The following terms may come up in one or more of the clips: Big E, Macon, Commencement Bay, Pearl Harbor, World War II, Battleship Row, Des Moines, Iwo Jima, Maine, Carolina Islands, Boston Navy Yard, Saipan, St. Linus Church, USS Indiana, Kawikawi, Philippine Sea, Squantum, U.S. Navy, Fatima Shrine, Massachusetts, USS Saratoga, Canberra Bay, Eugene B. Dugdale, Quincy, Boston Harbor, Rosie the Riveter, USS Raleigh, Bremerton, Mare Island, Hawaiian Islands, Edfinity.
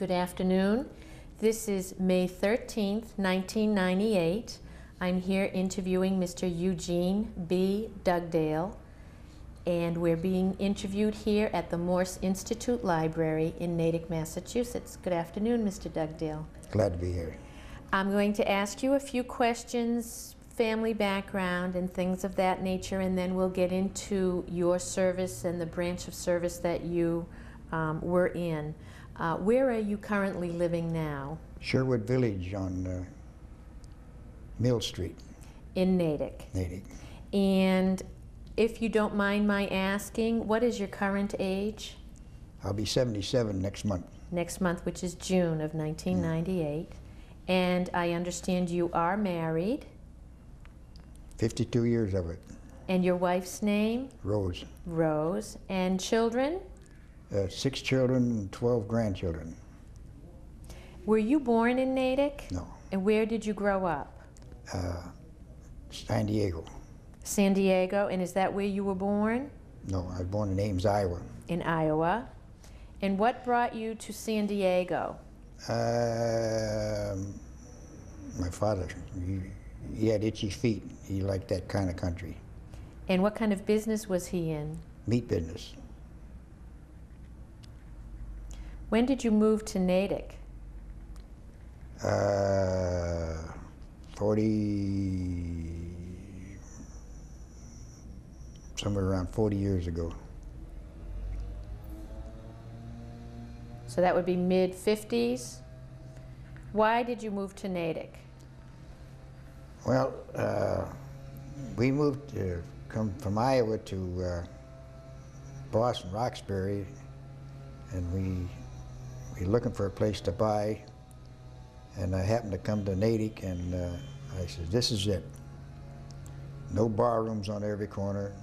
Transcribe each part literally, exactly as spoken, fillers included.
Good afternoon. This is May thirteenth, nineteen ninety-eight. I'm here interviewing Mister Eugene B. Dugdale, and we're being interviewed here at the Morse Institute Library in Natick, Massachusetts. Good afternoon, Mister Dugdale. Glad to be here. I'm going to ask you a few questions, family background and things of that nature, and then we'll get into your service and the branch of service that you um, were in. Uh, where are you currently living now? Sherwood Village on uh, Mill Street. In Natick. Natick. And if you don't mind my asking, what is your current age? I'll be seventy-seven next month. Next month, which is June of nineteen ninety-eight. Mm. And I understand you are married. fifty-two years of it. And your wife's name? Rose. Rose. And children? Uh, six children and twelve grandchildren. Were you born in Natick? No. And where did you grow up? Uh, San Diego. San Diego, and is that where you were born? No, I was born in Ames, Iowa. In Iowa. And what brought you to San Diego? Uh, my father, he, he had itchy feet. He liked that kind of country. And what kind of business was he in? Meat business. When did you move to Natick? Uh, forty, somewhere around forty years ago. So that would be mid fifties. Why did you move to Natick? Well, uh, we moved to come from Iowa to uh, Boston, Roxbury, and we. Looking for a place to buy, and I happened to come to Natick, and uh, I said, this is it. No bar rooms on every corner,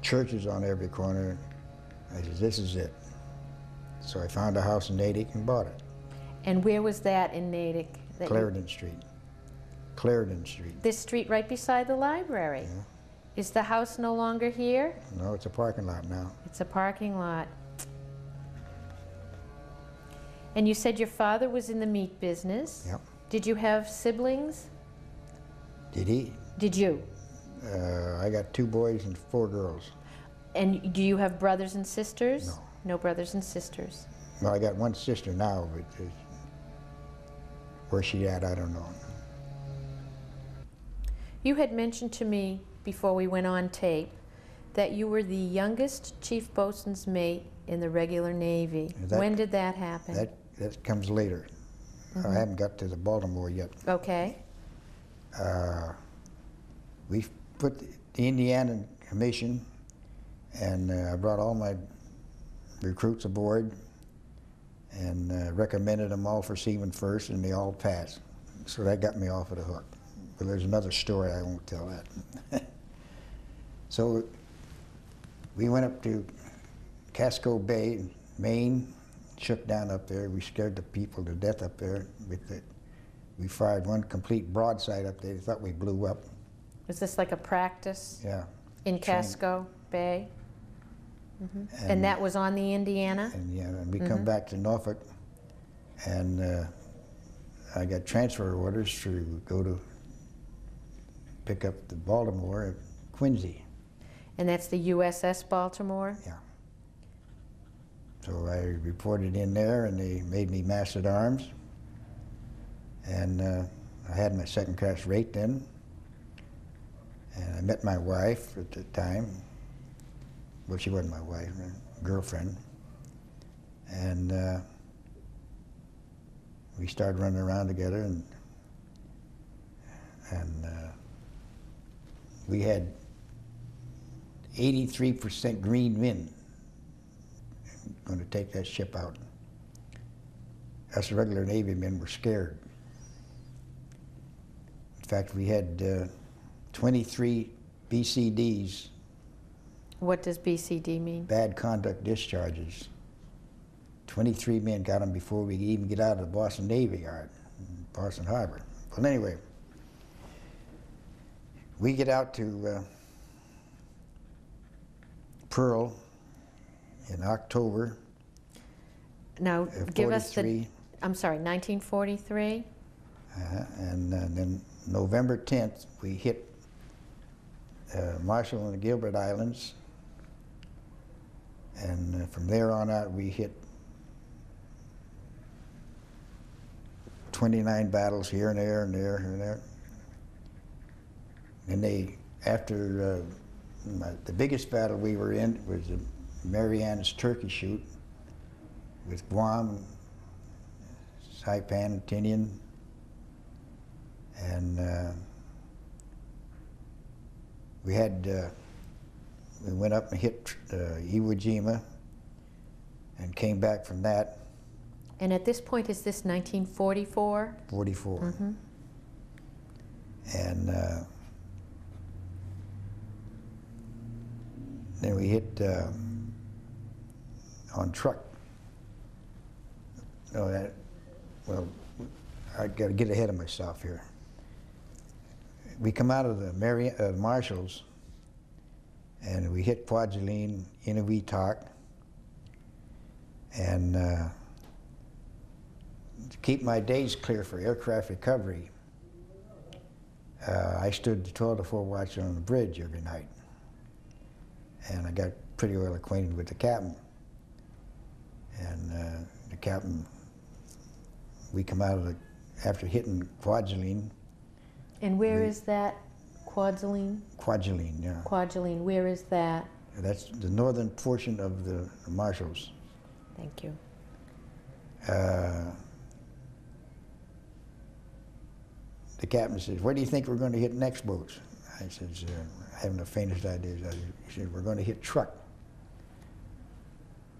churches on every corner. I said, this is it. So I found a house in Natick and bought it. And where was that in Natick? That Clarendon Street. Clarendon Street. This street right beside the library. Yeah. Is the house no longer here? No, it's a parking lot now. It's a parking lot. And you said your father was in the meat business. Yep. Did you have siblings? Did he? Did you? Uh, I got two boys and four girls. And do you have brothers and sisters? No. No brothers and sisters. Well, I got one sister now, but where she at, I don't know. You had mentioned to me before we went on tape that you were the youngest chief boatswain's mate in the regular Navy. That, when did that happen? That, that comes later. Mm-hmm. I haven't got to the Baltimore yet. Okay. Uh, we put the Indiana Commission, and uh, I brought all my recruits aboard and uh, recommended them all for seamen first, and they all passed. So that got me off of the hook. But there's another story, I won't tell that. So we went up to Casco Bay, Maine, shook down up there. We scared the people to death up there. With the, we fired one complete broadside up there. They thought we blew up. Was this like a practice? Yeah. In Casco Bay? Mm-hmm. and, and that was on the Indiana? And yeah, and we mm-hmm. come back to Norfolk, and uh, I got transfer orders to go to pick up the Baltimore at Quincy. And that's the U S S Baltimore? Yeah. So I reported in there, and they made me master at arms. And uh, I had my second class rate then. And I met my wife at the time. Well, she wasn't my wife, my girlfriend. And uh, we started running around together, and, and uh, we had eighty-three percent green men. Going to take that ship out. Us regular Navy men were scared. In fact, we had uh, twenty-three B C Ds. What does B C D mean? Bad conduct discharges. twenty-three men got them before we could even get out of the Boston Navy Yard, Boston Harbor. Well, anyway, we get out to uh, Pearl in October. Now, uh, give us the, I'm sorry, nineteen forty-three? Uh, and uh, then November tenth, we hit uh, Marshall and the Gilbert Islands. And uh, from there on out, we hit twenty-nine battles here and there and there and there. And they, after uh, my, the biggest battle we were in was the Marianas Turkey Shoot with Guam, Saipan, Tinian, and uh, we had uh, we went up and hit uh, Iwo Jima and came back from that. And at this point, is this nineteen forty-four? forty-four. Mm-hmm. And uh, then we hit uh, on truck. No, that, well, I got to get ahead of myself here. We come out of the Mary, uh, Marshalls, and we hit Kwajalein, Inuvitak, and uh, to keep my days clear for aircraft recovery, uh, I stood the twelve to four watch on the bridge every night, and I got pretty well acquainted with the captain, and uh, the captain. We come out of the, after hitting Kwajalein. And where we, is that, Kwajalein? Kwajalein, yeah. Kwajalein, where is that? That's the northern portion of the Marshalls. Thank you. Uh, the captain says, where do you think we're going to hit next, boats? I says, uh, I haven't the faintest idea. He said, we're going to hit Truck.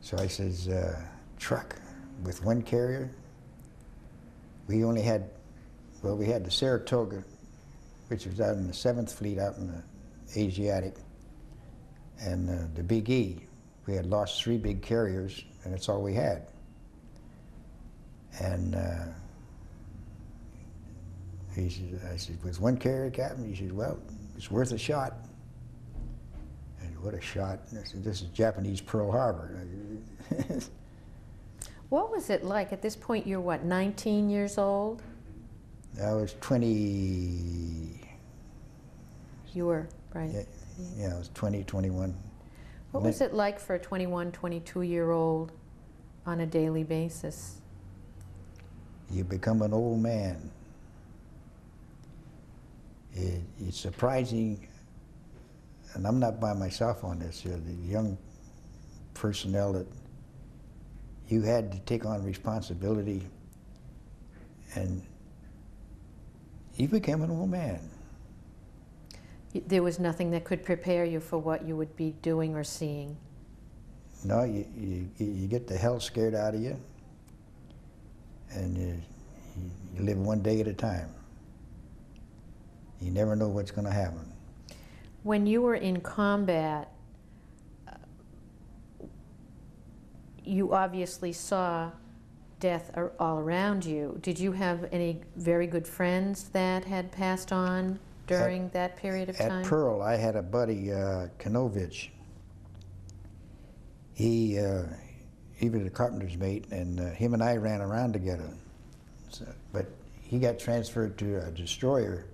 So I says, uh, Truck with one carrier? We only had, well, we had the Saratoga, which was out in the seventh Fleet, out in the Asiatic, and uh, the Big E. We had lost three big carriers, and that's all we had. And uh, he said, I said, with one carrier, Captain? He said, well, it's worth a shot. I said, what a shot. And I said, this is Japanese Pearl Harbor. What was it like? At this point, you're what, nineteen years old? I was twenty. You were, right? Yeah, yeah, I was twenty, twenty-one. What was it like for a twenty-one, twenty-two-year-old on a daily basis? You become an old man. It, it's surprising, and I'm not by myself on this, the young personnel that you had to take on responsibility, and you became an old man. There was nothing that could prepare you for what you would be doing or seeing. No, you, you, you get the hell scared out of you, and you, you live one day at a time. You never know what's going to happen. When you were in combat, you obviously saw death all around you. Did you have any very good friends that had passed on during at, that period of at time? At Pearl, I had a buddy, uh, Kanovich. He, uh, he was a carpenter's mate, and uh, him and I ran around together. So, but he got transferred to a destroyer,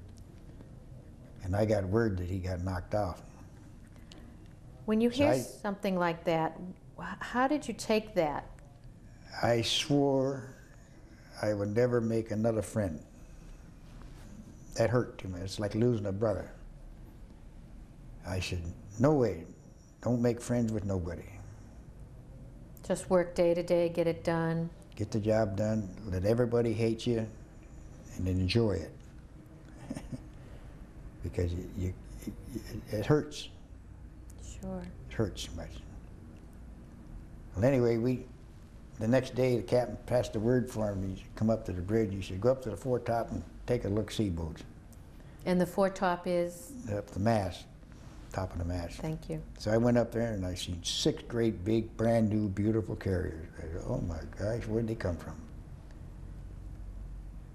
and I got word that he got knocked off. When you so hear I, something like that, how did you take that? I swore I would never make another friend. That hurt to me. It's like losing a brother. I said, no way. Don't make friends with nobody. Just work day to day, get it done. Get the job done, let everybody hate you, and enjoy it. Because you, you, it, it hurts. Sure. It hurts much. Well, anyway, we, the next day, the captain passed the word for him. He said, come up to the bridge. He said, go up to the foretop and take a look, see boats. And the foretop is? Up the mast, top of the mast. Thank you. So I went up there, and I seen six great, big, brand-new, beautiful carriers. I said, oh, my gosh, where'd they come from?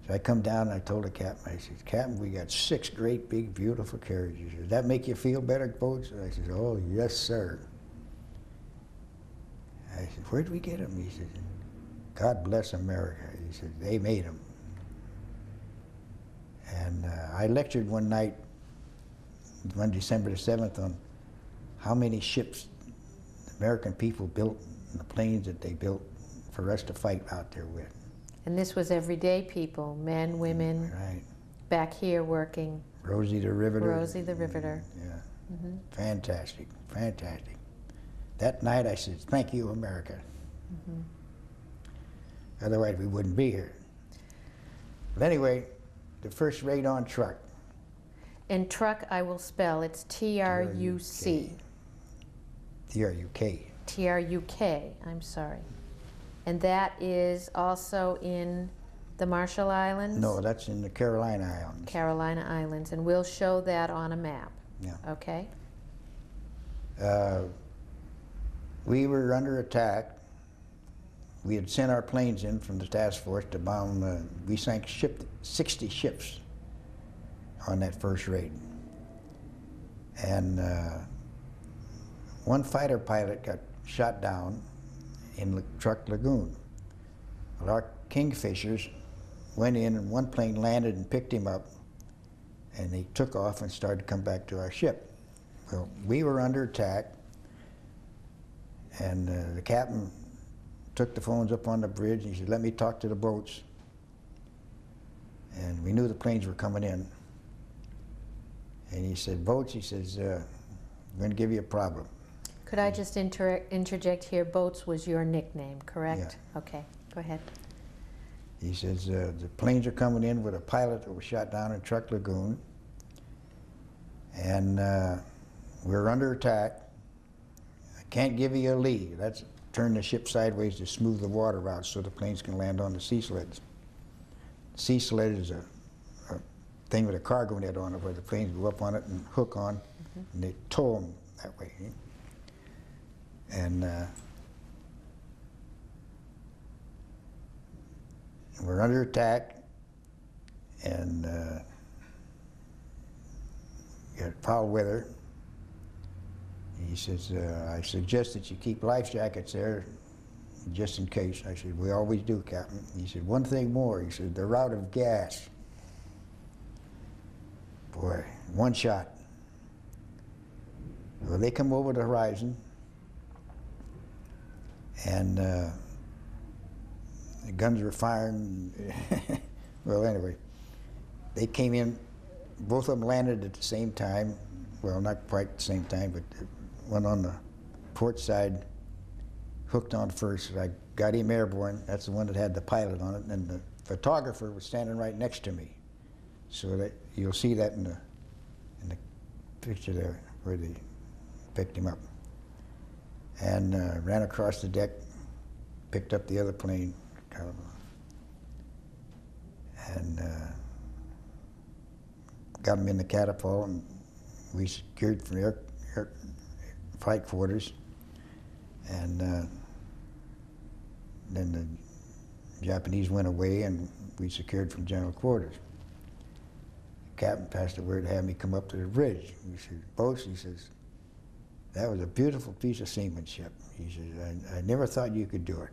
So I come down, and I told the captain, I said, Captain, we got six great, big, beautiful carriers. He said, does that make you feel better, boats? I said, oh, yes, sir. I said, where'd we get them? He said, God bless America. He said, they made them. And uh, I lectured one night, one December seventh, on how many ships the American people built and the planes that they built for us to fight out there with. And this was everyday people, men, women, right. back here working. Rosie the Riveter. Rosie the Riveter. Yeah. Mm-hmm. Fantastic, fantastic. That night I said, thank you, America. Mm-hmm. Otherwise, we wouldn't be here. But anyway, the first raid on Truck. And Truck, I will spell, it's T R U C. T R U K. T R U K, I'm sorry. And that is also in the Marshall Islands? No, that's in the Carolina Islands. Carolina Islands, and we'll show that on a map. Yeah. Okay. Uh, we were under attack. We had sent our planes in from the task force to bomb. Uh, we sank ship, sixty ships on that first raid. And uh, one fighter pilot got shot down in Truck Lagoon. Well, our Kingfishers went in and one plane landed and picked him up, and they took off and started to come back to our ship. Well, we were under attack, and uh, the captain took the phones up on the bridge, and he said, let me talk to the boats. And we knew the planes were coming in. And he said, boats, he says, uh, I'm going to give you a problem. Could I just inter interject here? Boats was your nickname, correct? Yeah. Okay, go ahead. He says, uh, the planes are coming in with a pilot that was shot down in Truck Lagoon. And uh, we're under attack. I can't give you a lee. That's turn the ship sideways to smooth the water out so the planes can land on the sea sleds. Sea sled is a, a thing with a cargo net on it where the planes go up on it and hook on, mm-hmm. and they tow them that way. And uh, we're under attack, and uh, got foul weather. He says, uh, I suggest that you keep life jackets there just in case. I said, we always do, Captain. He said, one thing more. He said, they're out of gas. Boy, one shot. Well, they come over the horizon, and uh, the guns were firing. Well, anyway, they came in. Both of them landed at the same time. Well, not quite at the same time, but one on the port side hooked on first. I got him airborne. That's the one that had the pilot on it. And the photographer was standing right next to me. So that you'll see that in the, in the picture there where they picked him up. And uh, ran across the deck, picked up the other plane, kind of, and uh, got him in the catapult, and we secured from air, air flight quarters. And uh, then the Japanese went away, and we secured from general quarters. The captain passed the word to have me come up to the bridge. He said, "Boss," he says, that was a beautiful piece of seamanship. He says, I, I never thought you could do it.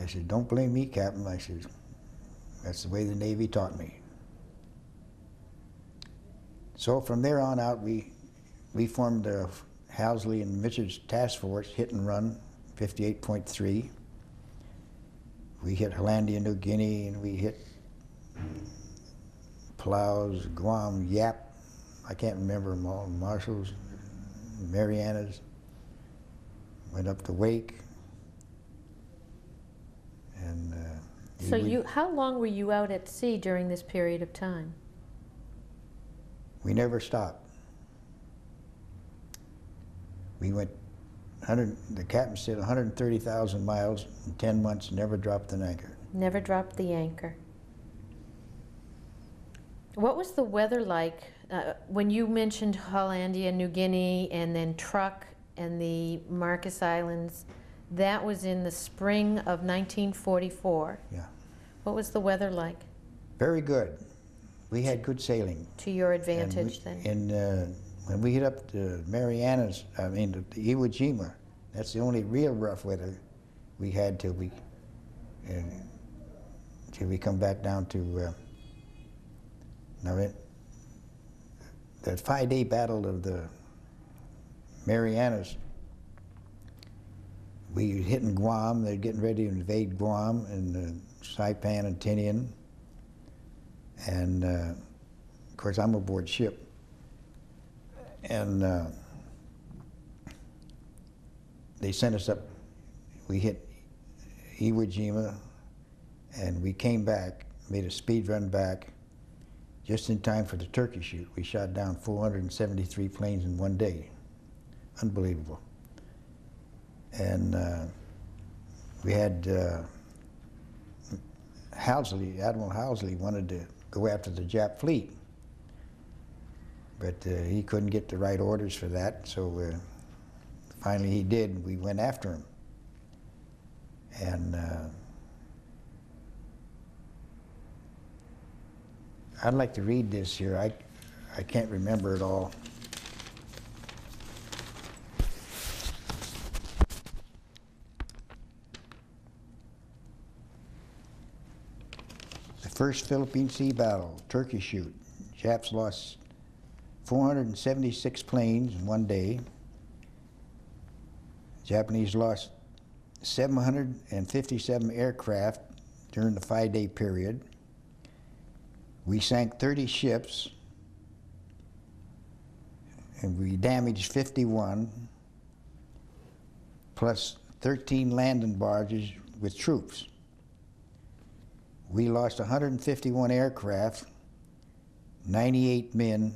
I said, don't blame me, Captain. I said, that's the way the Navy taught me. So from there on out, we, we formed a Halsey and Mitchell's task force, hit and run, fifty-eight point three. We hit Hollandia, New Guinea, and we hit Palau's, Guam, Yap. I can't remember them all, Marshall's. Marianas, went up to Wake, and... Uh, so you, how long were you out at sea during this period of time? We never stopped. We went, one hundred, the captain said one hundred thirty thousand miles in ten months, never dropped an anchor. Never dropped the anchor. What was the weather like? Uh, when you mentioned Hollandia, New Guinea, and then Truck and the Marcus Islands, that was in the spring of nineteen forty-four. Yeah. What was the weather like? Very good. We had good sailing. To your advantage, and we, then. And uh, when we hit up the Marianas, I mean the, the Iwo Jima, that's the only real rough weather we had till we uh, till we come back down to uh, now it, the five-day battle of the Marianas. We were hitting Guam. They're getting ready to invade Guam and uh, Saipan and Tinian. And uh, of course, I'm aboard ship. And uh, they sent us up. We hit Iwo Jima, and we came back, made a speed run back, just in time for the turkey shoot. We shot down four hundred seventy-three planes in one day. Unbelievable. And uh, we had uh, Halsey, Admiral Halsey wanted to go after the Jap fleet, but uh, he couldn't get the right orders for that, so uh, finally he did. We went after him. And uh, I'd like to read this here. I, I can't remember it all. The first Philippine Sea battle, turkey shoot. Japs lost four hundred seventy-six planes in one day. Japanese lost seven hundred fifty-seven aircraft during the five-day period. We sank thirty ships, and we damaged fifty-one, plus thirteen landing barges with troops. We lost one hundred fifty-one aircraft, ninety-eight men,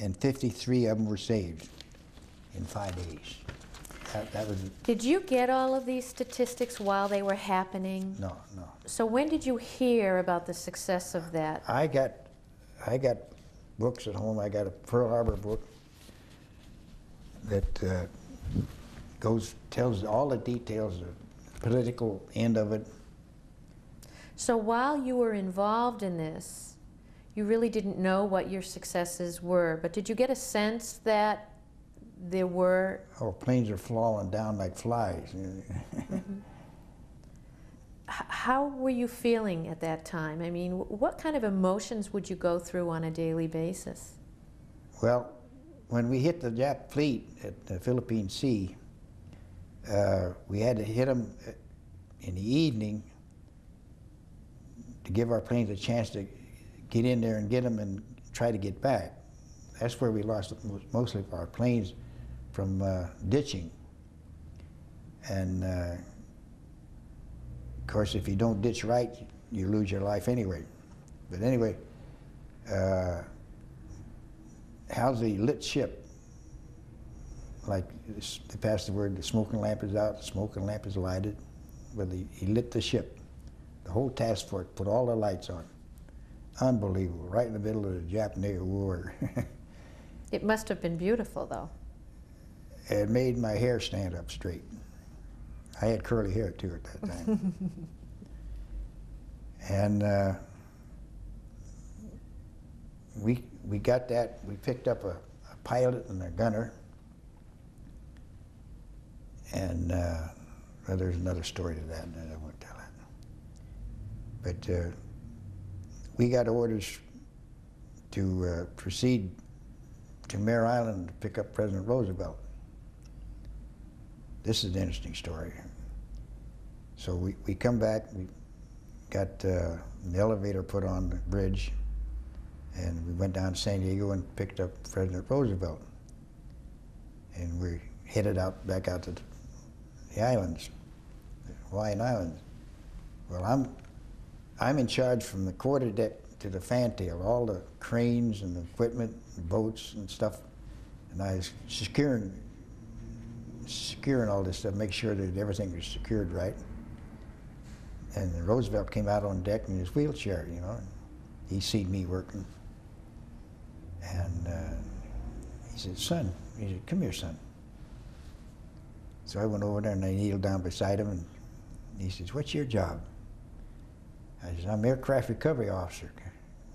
and fifty-three of them were saved in five days. That, that was did you get all of these statistics while they were happening? No, no. So when did you hear about the success of that? I got, I got books at home. I got a Pearl Harbor book that uh, goes tells all the details of the political end of it. So while you were involved in this, you really didn't know what your successes were. But did you get a sense that there were... Oh, planes are falling down like flies. Mm-hmm. How were you feeling at that time? I mean, what kind of emotions would you go through on a daily basis? Well, when we hit the Jap fleet at the Philippine Sea, uh, we had to hit them in the evening to give our planes a chance to get in there and get them and try to get back. That's where we lost mostly our planes from uh, ditching. And, uh, of course, if you don't ditch right, you lose your life anyway. But anyway, uh, Halsey lit ship. Like, they passed the word, the smoking lamp is out, the smoking lamp is lighted. Well, he, he lit the ship. The whole task force put all the lights on. Unbelievable, right in the middle of the Japanese war. It must have been beautiful, though. It made my hair stand up straight. I had curly hair, too, at that time. And uh, we, we got that. We picked up a, a pilot and a gunner. And uh, well, there's another story to that, and I won't tell it. But uh, we got orders to uh, proceed to Mare Island to pick up President Roosevelt. This is an interesting story. So we, we come back, we got uh, an elevator put on the bridge, and we went down to San Diego and picked up President Roosevelt. And we headed out back out to the islands, the Hawaiian Islands. Well, I'm, I'm in charge from the quarter deck to the fantail, all the cranes and the equipment, and boats and stuff, and I was securing, securing all this stuff, make sure that everything was secured right. And Roosevelt came out on deck in his wheelchair, you know, and he seen me working, and uh, he said, "Son," he said, "come here, son." So I went over there and I kneeled down beside him, and he says, "What's your job?" I said, "I'm aircraft recovery officer,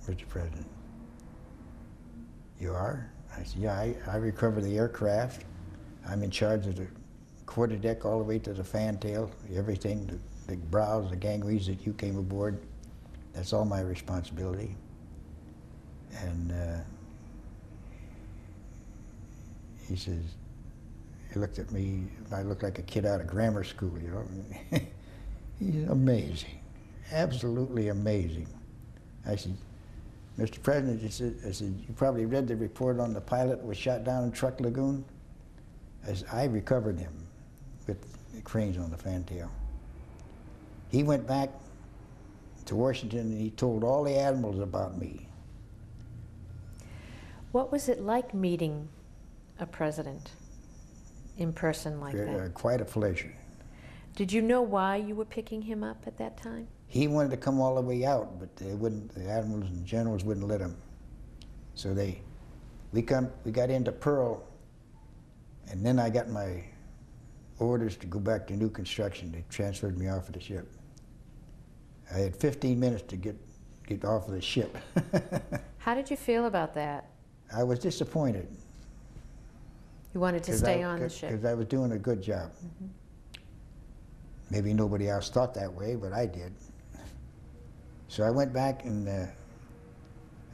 Mister President." "You are?" I said, "Yeah, I, I recover the aircraft. I'm in charge of the quarter deck all the way to the fantail, everything, the, the brows, the gangways that you came aboard. That's all my responsibility. And uh, he says, he looked at me, I looked like a kid out of grammar school, you know. He's amazing, absolutely amazing. I said, Mister President, he said, I said, you probably read the report on the pilot who was shot down in Truck Lagoon. I said, I recovered him with the cranes on the fantail. He went back to Washington and he told all the admirals about me. What was it like meeting a president in person like that? Quite a pleasure. Did you know why you were picking him up at that time? He wanted to come all the way out, but they wouldn't. The admirals and generals wouldn't let him. So they, we come, we got into Pearl, and then I got my orders to go back to new construction. They transferred me off of the ship. I had fifteen minutes to get get off of the ship. How did you feel about that? I was disappointed. You wanted to stay I, on the ship? Because I was doing a good job. Mm-hmm. Maybe nobody else thought that way, but I did. So I went back and uh,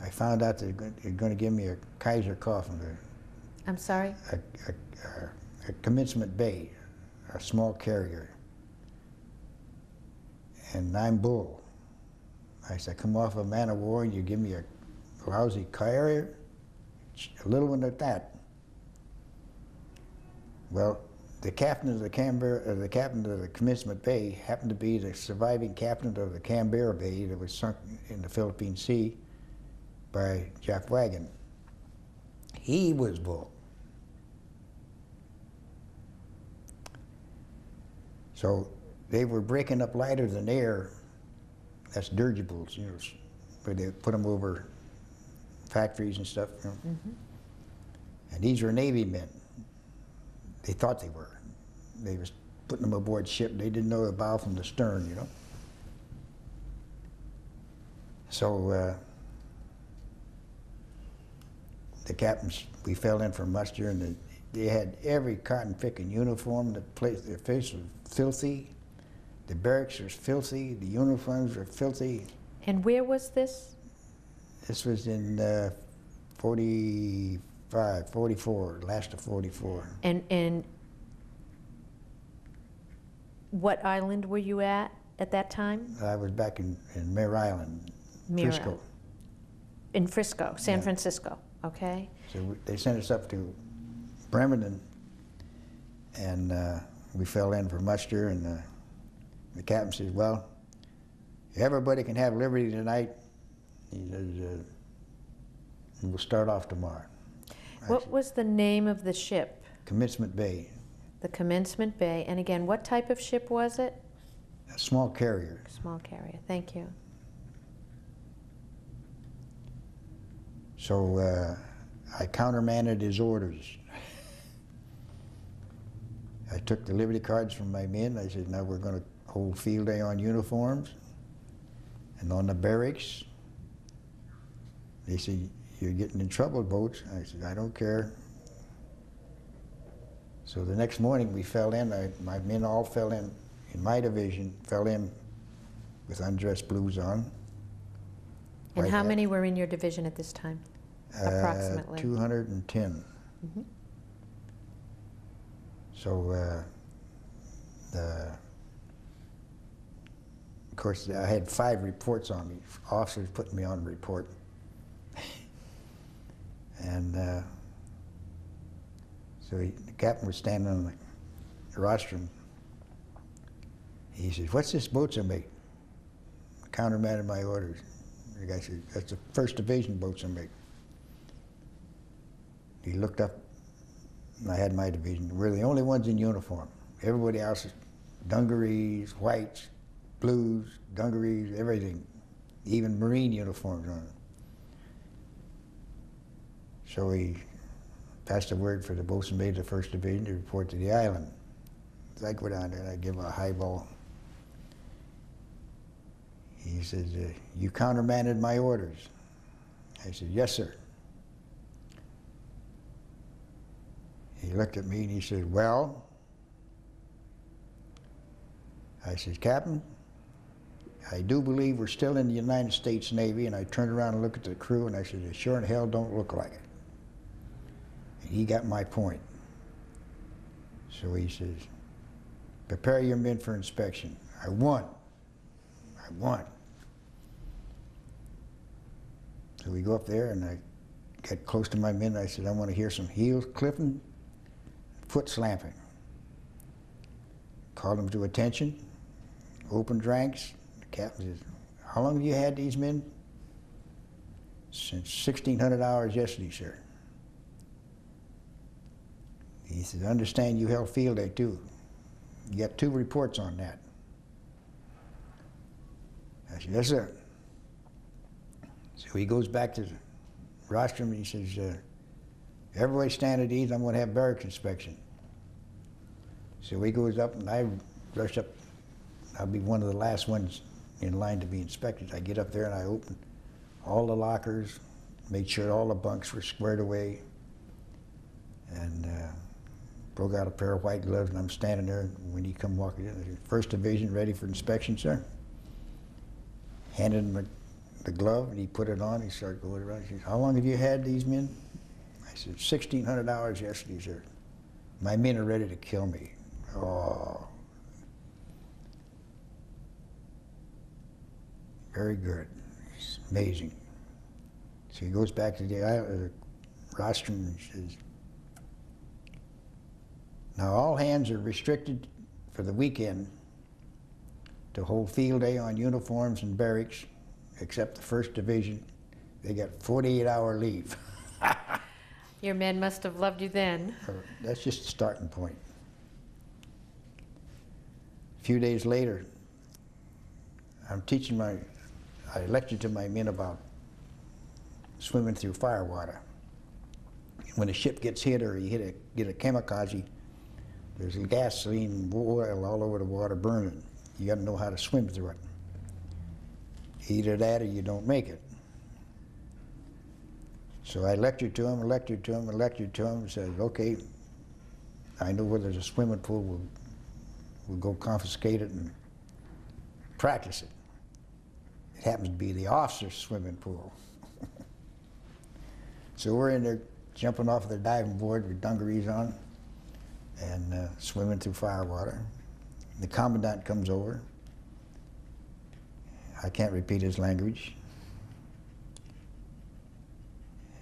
I found out that they're going to give me a Kaiser coffin. A, I'm sorry? A, a, a, a Commencement Bay, a small carrier. And I'm bull. I said, come off a man of war and you give me a lousy carrier? A little one at that. Well, the captain of the Canberra, uh, the captain of the Commencement Bay happened to be the surviving captain of the Canberra Bay that was sunk in the Philippine Sea by Jack Wagon. He was bull. So they were breaking up lighter than air. That's dirigibles, you know, where they put them over factories and stuff. You know? Mm-hmm. And these were Navy men. They thought they were. They was putting them aboard ship. They didn't know the bow from the stern, you know. So uh, the captains, we fell in for muster, and the, they had every cotton picking uniform. The place, their face was filthy. The barracks were filthy. The uniforms were filthy. And where was this? This was in uh, forty. forty-four, last of forty-four. And and what island were you at at that time? I was back in, in Mare Island, Mare Frisco. Island. In Frisco, San yeah. Francisco, okay. So we, they sent us up to Bremerton, and uh, we fell in for muster, and uh, the captain says, well, everybody can have liberty tonight. He says, uh, we'll start off tomorrow. What was the name of the ship? Commencement Bay. The Commencement Bay. And again, what type of ship was it? A small carrier. Small carrier. Thank you. So uh, I countermanded his orders. I took the liberty cards from my men. I said, now we're going to hold field day on uniforms and on the barracks. They said, you're getting in trouble, boats. I said, I don't care. So the next morning we fell in. I, my men all fell in, in my division, fell in with undressed blues on. And how many were in your division at this time, approximately? Uh, two hundred ten. Mm-hmm. So, uh, the, of course, I had five reports on me. Officers putting me on report. And uh, so he, the captain was standing on the rostrum. He says, what's this boatswain mate? I countermanded my orders. The guy said, that's the first division boatswain mate. He looked up, and I had my division. We're the only ones in uniform. Everybody else is dungarees, whites, blues, dungarees, everything, even Marine uniforms on them. So he passed a word for the bosun mate of the first division to report to the island. So I go down there and I give him a highball. He says, uh, you countermanded my orders. I said, yes, sir. He looked at me and he said, well, I said, Captain, I do believe we're still in the United States Navy. And I turned around and looked at the crew, and I said, it sure in hell don't look like it. And he got my point. So he says, prepare your men for inspection. I won. I won. So we go up there, and I got close to my men, and I said, I want to hear some heels clipping, foot slapping. Called them to attention, opened ranks. The captain says, how long have you had these men? Since sixteen hundred hours yesterday, sir. He says, I understand you held field day, too. You got two reports on that. I said, yes, sir. So he goes back to the rostrum, and he says, uh, everybody stand at ease, I'm going to have barracks inspection. So he goes up, and I rush up. I'll be one of the last ones in line to be inspected. I get up there, and I open all the lockers, made sure all the bunks were squared away, and uh, broke out a pair of white gloves, and I'm standing there, and when he come walking in, I said, First Division, ready for inspection, sir? Handed him a, the glove, and he put it on. He started going around. He said, how long have you had these men? I said, sixteen hundred hours yesterday, sir. My men are ready to kill me. Oh. Very good. It's amazing. So he goes back to the uh, rostrum and says, now all hands are restricted for the weekend to hold field day on uniforms and barracks, except the First Division. They got forty-eight hour leave. Your men must have loved you then. That's just the starting point. A few days later, I'm teaching my, I lectured to my men about swimming through firewater. When a ship gets hit or you hit a, get a kamikaze, there's gasoline, oil all over the water burning. You got to know how to swim through it. Either that or you don't make it. So I lectured to him, and lectured to him, and lectured to him, and said, okay, I know where there's a swimming pool, we'll, we'll go confiscate it and practice it. It happens to be the officer's swimming pool. So we're in there jumping off the diving board with dungarees on and uh, swimming through firewater. The commandant comes over. I can't repeat his language.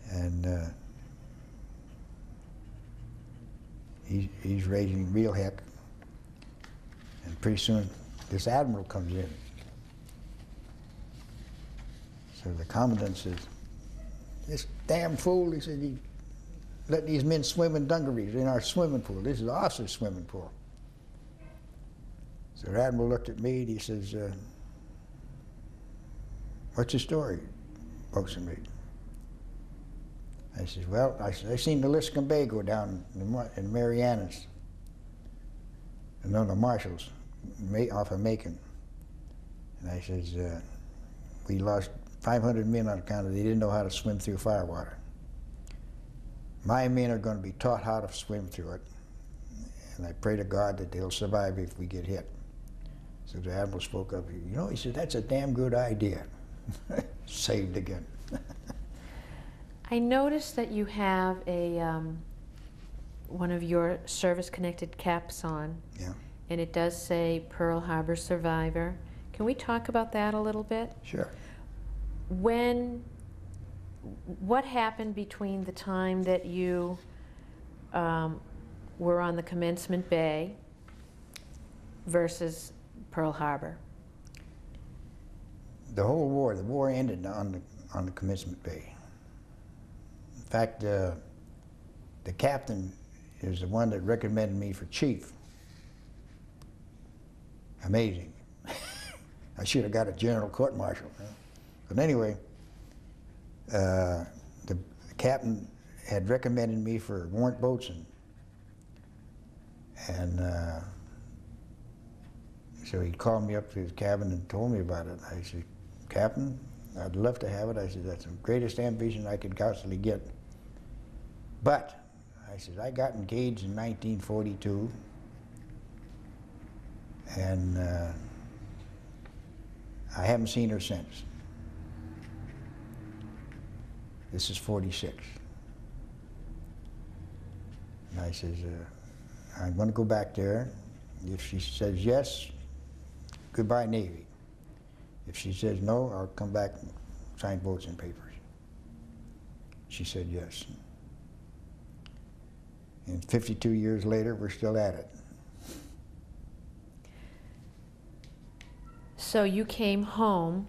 And uh, he, he's raging real heck. And pretty soon, this admiral comes in. So the commandant says, this damn fool, he said, he let these men swim in dungarees in our swimming pool. This is the officer's swimming pool. So the admiral looked at me, and he says, uh, what's the story, bosun mate? I says, well, I, I seen the Casco Bay go down in the, in the Marianas, and on the Marshalls, off of Macon. And I says, uh, we lost five hundred men on account of they didn't know how to swim through firewater. My men are going to be taught how to swim through it, and I pray to God that they'll survive if we get hit. So the admiral spoke up, you know, he said, that's a damn good idea. Saved again. I noticed that you have a um, one of your service-connected caps on, yeah, and it does say Pearl Harbor Survivor. Can we talk about that a little bit? Sure. When, what happened between the time that you um, were on the Commencement Bay versus Pearl Harbor? The whole war, the war ended on the on the Commencement Bay. In fact, uh, the captain is the one that recommended me for chief. Amazing. I should have got a general court-martial. But anyway, uh, the captain had recommended me for warrant boatswain. And uh, so he called me up to his cabin and told me about it. I said, Captain, I'd love to have it. I said, that's the greatest ambition I could possibly get. But, I said, I got engaged in nineteen forty-two, and uh, I haven't seen her since. This is forty-six. And I says, uh, I'm going to go back there. If she says yes, goodbye Navy. If she says no, I'll come back and sign votes and papers. She said yes. And fifty-two years later, we're still at it. So you came home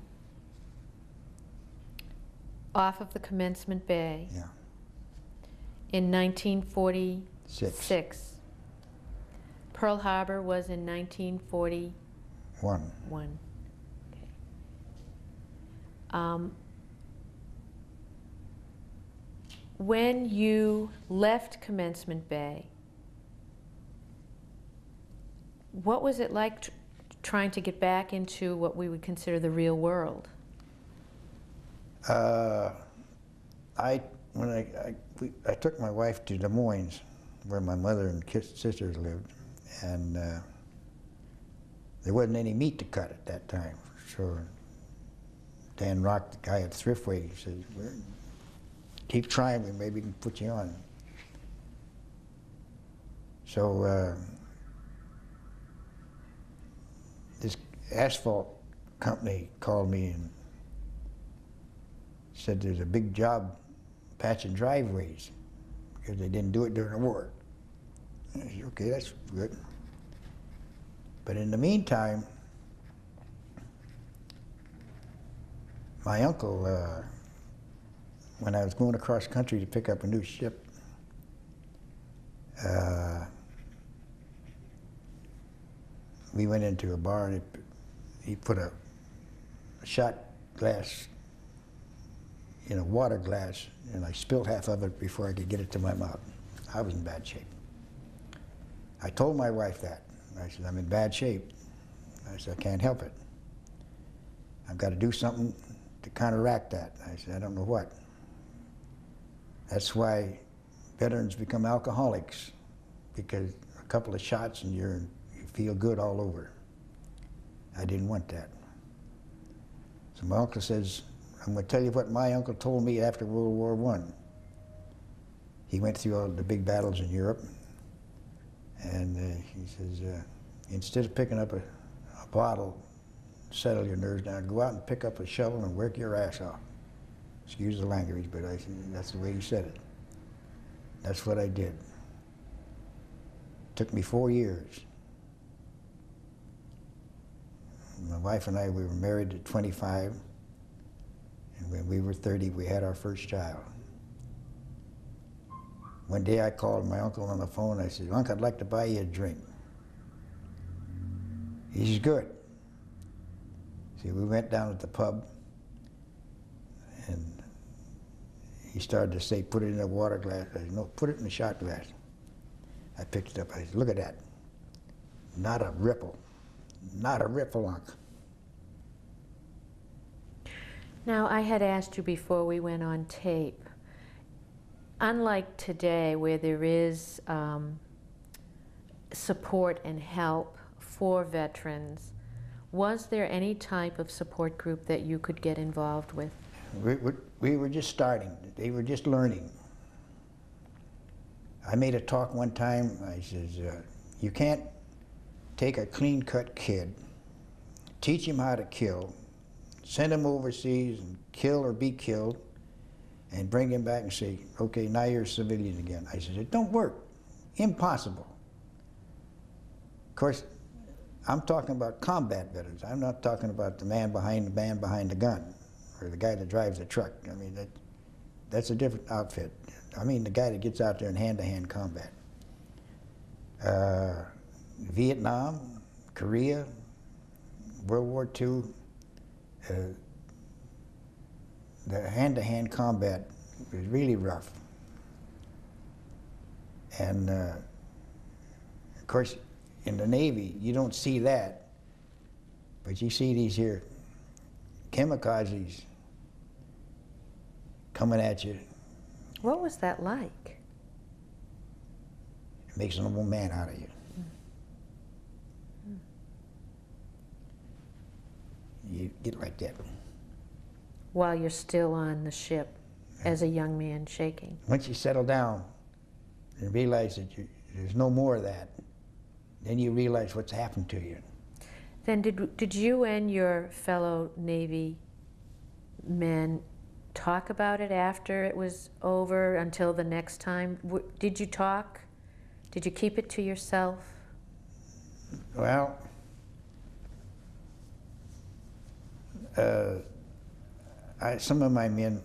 off of the Commencement Bay, yeah, in nineteen forty-six. Six. Pearl Harbor was in nineteen forty-one. One. Okay. Um, when you left Commencement Bay, what was it like tr trying to get back into what we would consider the real world? Uh, I when I I, we, I took my wife to Des Moines, where my mother and sisters lived, and uh, there wasn't any meat to cut at that time. So Dan Rock, the guy at Thriftway, he said, "We're, keep trying. We maybe can put you on." So uh, this asphalt company called me and said there's a big job patching driveways because they didn't do it during the war. I said, okay, that's good. But in the meantime, my uncle, uh, when I was going across country to pick up a new ship, uh, we went into a bar and he, he put a shot glass in a water glass, and I spilled half of it before I could get it to my mouth. I was in bad shape. I told my wife that. I said, I'm in bad shape. I said, I can't help it. I've got to do something to counteract that. I said, I don't know what. That's why veterans become alcoholics, because a couple of shots and you're, you feel good all over. I didn't want that. So my uncle says, I'm going to tell you what my uncle told me after World War One. He went through all the big battles in Europe, and uh, he says, uh, instead of picking up a, a bottle, settle your nerves down, go out and pick up a shovel and work your ass off. Excuse the language, but I, that's the way he said it. That's what I did. It took me four years. My wife and I, we were married at twenty-five. When we were thirty, we had our first child. One day I called my uncle on the phone. I said, Uncle, I'd like to buy you a drink. He says, good. See, we went down at the pub, and he started to say, put it in a water glass. I said, no, put it in a shot glass. I picked it up. I said, look at that. Not a ripple. Not a ripple, Uncle. Now, I had asked you before we went on tape, unlike today where there is um, support and help for veterans, was there any type of support group that you could get involved with? We, we, we were just starting. They were just learning. I made a talk one time. I says, uh, you can't take a clean-cut kid, teach him how to kill, send him overseas and kill or be killed, and bring him back and say, okay, now you're a civilian again. I said, it don't work. Impossible. Of course, I'm talking about combat veterans. I'm not talking about the man behind the man behind the gun or the guy that drives the truck. I mean, that, that's a different outfit. I mean, the guy that gets out there in hand-to-hand combat. Uh, Vietnam, Korea, World War Two, Uh, the hand-to-hand combat was really rough. And, uh, of course, in the Navy, you don't see that, but you see these here kamikazes coming at you. What was that like? It makes an old man out of you. Mm. Mm. you get like that. While you're still on the ship as a young man shaking. Once you settle down and realize that you, there's no more of that, then you realize what's happened to you. Then did, did you and your fellow Navy men talk about it after it was over until the next time? W did you talk? Did you keep it to yourself? Well, uh, I, some of my men,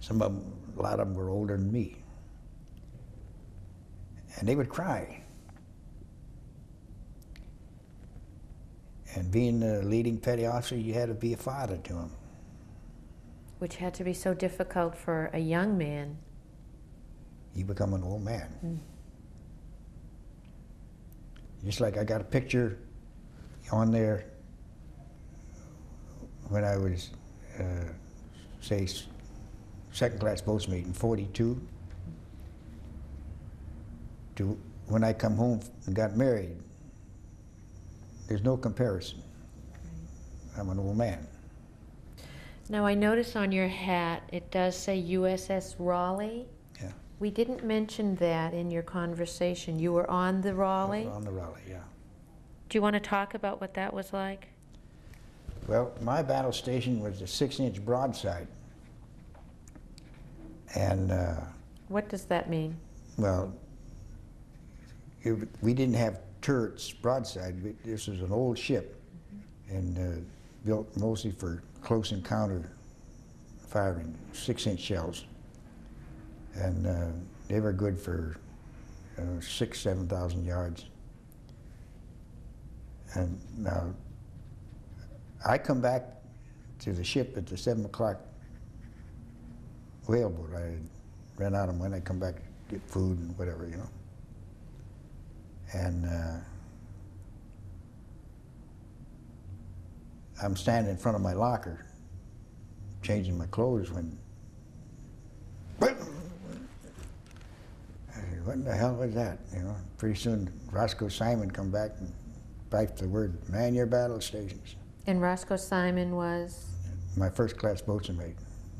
some of them, a lot of them were older than me, and they would cry. And being a leading petty officer, you had to be a father to him. Which had to be so difficult for a young man. You become an old man. Mm. Just like I got a picture on there when I was, uh, say, second-class boatswain in forty-two. To when I come home and got married, there's no comparison. I'm an old man. Now I notice on your hat it does say U S S Raleigh. Yeah. We didn't mention that in your conversation. You were on the Raleigh? I was on the Raleigh, yeah. Do you want to talk about what that was like? Well, my battle station was a six-inch broadside. And uh, what does that mean? Well, it, we didn't have turrets broadside. This was an old ship, mm-hmm. and uh, built mostly for close encounter firing, six-inch shells. And uh, they were good for uh, six, seven thousand yards. And now uh, I come back to the ship at the seven o'clock whaleboat. I ran out of when I come back to get food and whatever, you know. And uh, I'm standing in front of my locker, changing my clothes when, I said, what in the hell was that? You know, pretty soon Roscoe Simon come back and piped the word, man your battle stations. And Roscoe Simon was? My first class boatswain mate,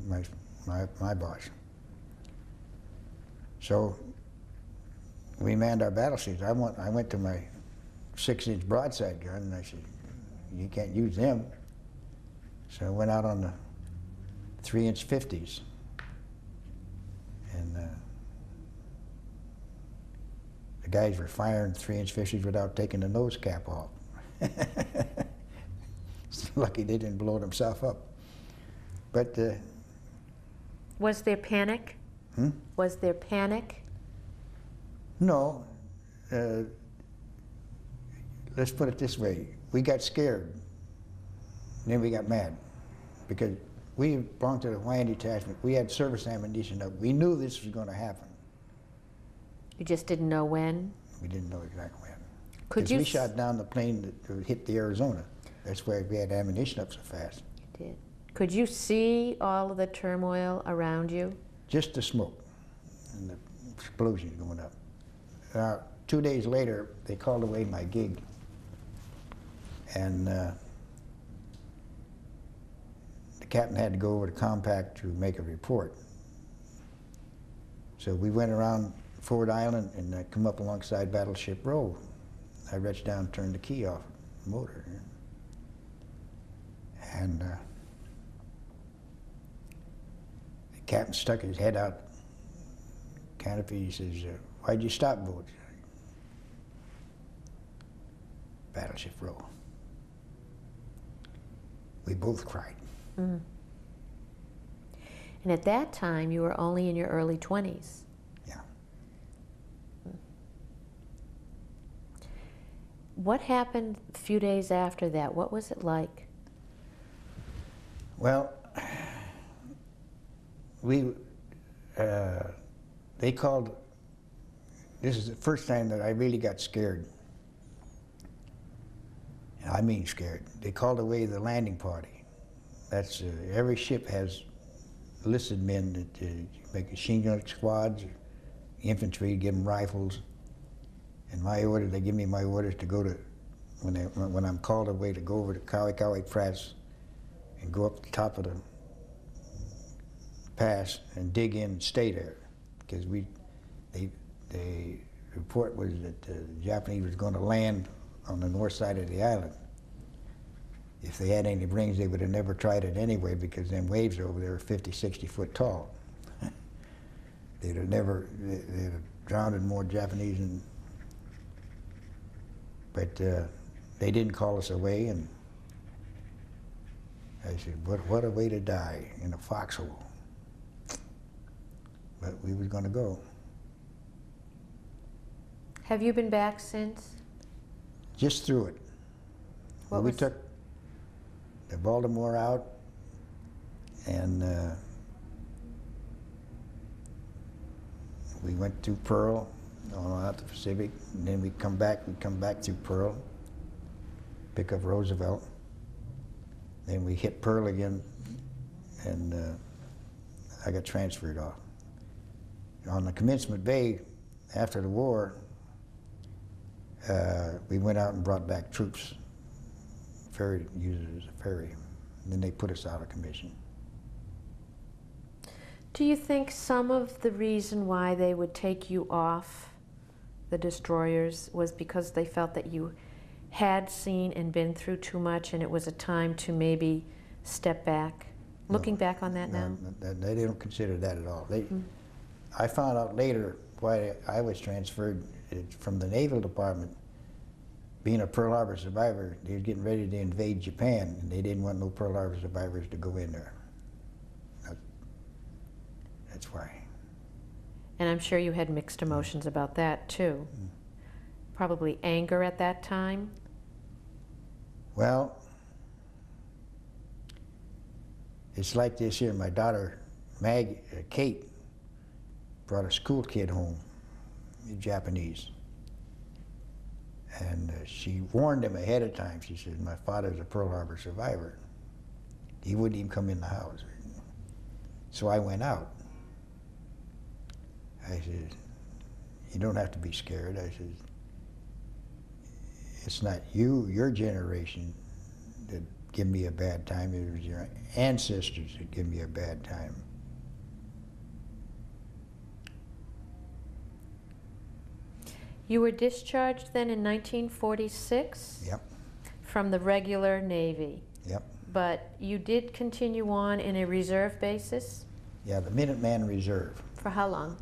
my, my, my boss. So we manned our battle stations. I went, I went to my six-inch broadside gun and I said, you can't use them. So I went out on the three-inch fifties. And uh, the guys were firing three-inch fifties without taking the nose cap off. It's lucky they didn't blow themselves up. But uh, was there panic? Hmm? Was there panic? No. Uh, let's put it this way. We got scared, and then we got mad, because we belonged to the Hawaiian detachment. We had service ammunition up. We knew this was going to happen. You just didn't know when? We didn't know exactly when. Could you? We shot down the plane that hit the Arizona. That's why we had ammunition up so fast. You did. Could you see all of the turmoil around you? Just the smoke and the explosions going up. Uh, two days later, they called away my gig. And uh, the captain had to go over to Compact to make a report. So we went around Ford Island and I come up alongside Battleship Row. I reached down and turned the key off the motor. And uh, the captain stuck his head out canopy. He says, uh, why'd you stop boat? Battleship Row. We both cried. Mm. And at that time, you were only in your early twenties. Yeah. Mm. What happened a few days after that? What was it like? Well, we, uh, they called, this is the first time that I really got scared. I mean scared. They called away the landing party. That's, uh, every ship has enlisted men that uh, make machine gun squads, infantry, give them rifles. And my order, they give me my orders to go to when, they, when I'm called away to go over to Kawikawi Flats and go up the top of the pass and dig in and stay there, because we, they, the report was that the Japanese was going to land on the north side of the island. If they had any rings, they would have never tried it anyway, because them waves over there were fifty, sixty foot tall. They'd have never, they'd have drowned more Japanese, and, but uh, they didn't call us away, and I said, what, what a way to die, in a foxhole. But we was going to go. Have you been back since? Just through it. What well, we took the Baltimore out, and uh, we went through Pearl, all out the Pacific, and then we come back, we come back through Pearl, pick up Roosevelt, then we hit Pearl again, and uh, I got transferred off. On the Commencement Bay, after the war, uh, we went out and brought back troops, ferry users, a ferry, and then they put us out of commission. Do you think some of the reason why they would take you off the destroyers was because they felt that you had seen and been through too much, and it was a time to maybe step back? Looking no, back on that no, now? They don't consider that at all. They, mm-hmm. I found out later why I was transferred from the Naval Department. Being a Pearl Harbor survivor, they were getting ready to invade Japan, and they didn't want no Pearl Harbor survivors to go in there. That's why. And I'm sure you had mixed emotions about that, too. Mm-hmm. Probably anger at that time? Well, it's like this here. My daughter, Maggie uh, Kate, brought a school kid home, Japanese. And uh, she warned him ahead of time. She said, my father's a Pearl Harbor survivor. He wouldn't even come in the house. So I went out. I said, you don't have to be scared. I said, it's not you, your generation that give me a bad time. It was your ancestors that give me a bad time. You were discharged then in nineteen forty-six? Yep. From the regular Navy? Yep. But you did continue on in a reserve basis? Yeah, the Minuteman Reserve. For how long?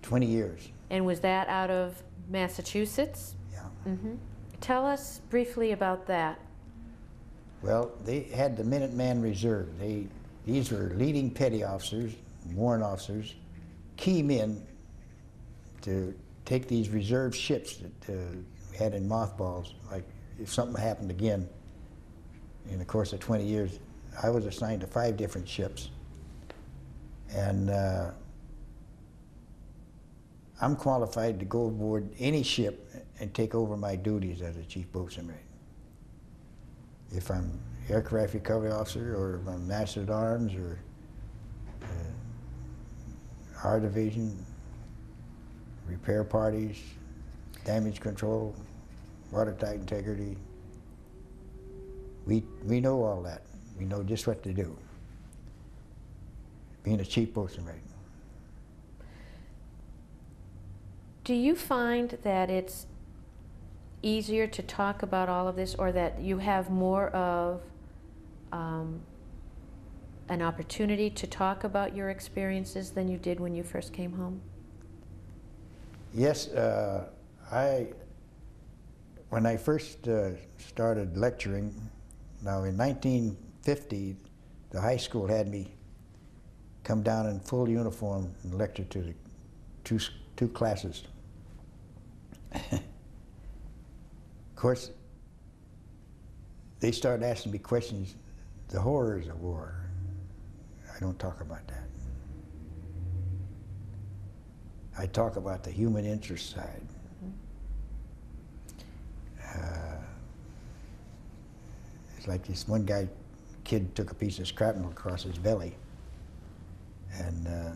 twenty years. And was that out of Massachusetts? Yeah. Mm-hmm. Tell us briefly about that. Well, they had the Minuteman Reserve. They, these were leading petty officers, warrant officers, key men to take these reserve ships that uh, we had in mothballs, like if something happened again in the course of twenty years. I was assigned to five different ships, and uh, I'm qualified to go aboard any ship and take over my duties as a chief boatswain mate. If I'm aircraft recovery officer, or if I'm master at arms, or uh, our division, repair parties, damage control, watertight integrity. We, we know all that. We know just what to do, being a chief boatswain mate. Do you find that it's easier to talk about all of this, or that you have more of um, an opportunity to talk about your experiences than you did when you first came home? Yes, uh, I, when I first uh, started lecturing, now in nineteen fifty, the high school had me come down in full uniform and lecture to the two, two classes. Of course, they started asking me questions, the horrors of war. I don't talk about that. I talk about the human interest side. Mm-hmm. uh, it's like this one guy, kid took a piece of shrapnel across his belly, and uh,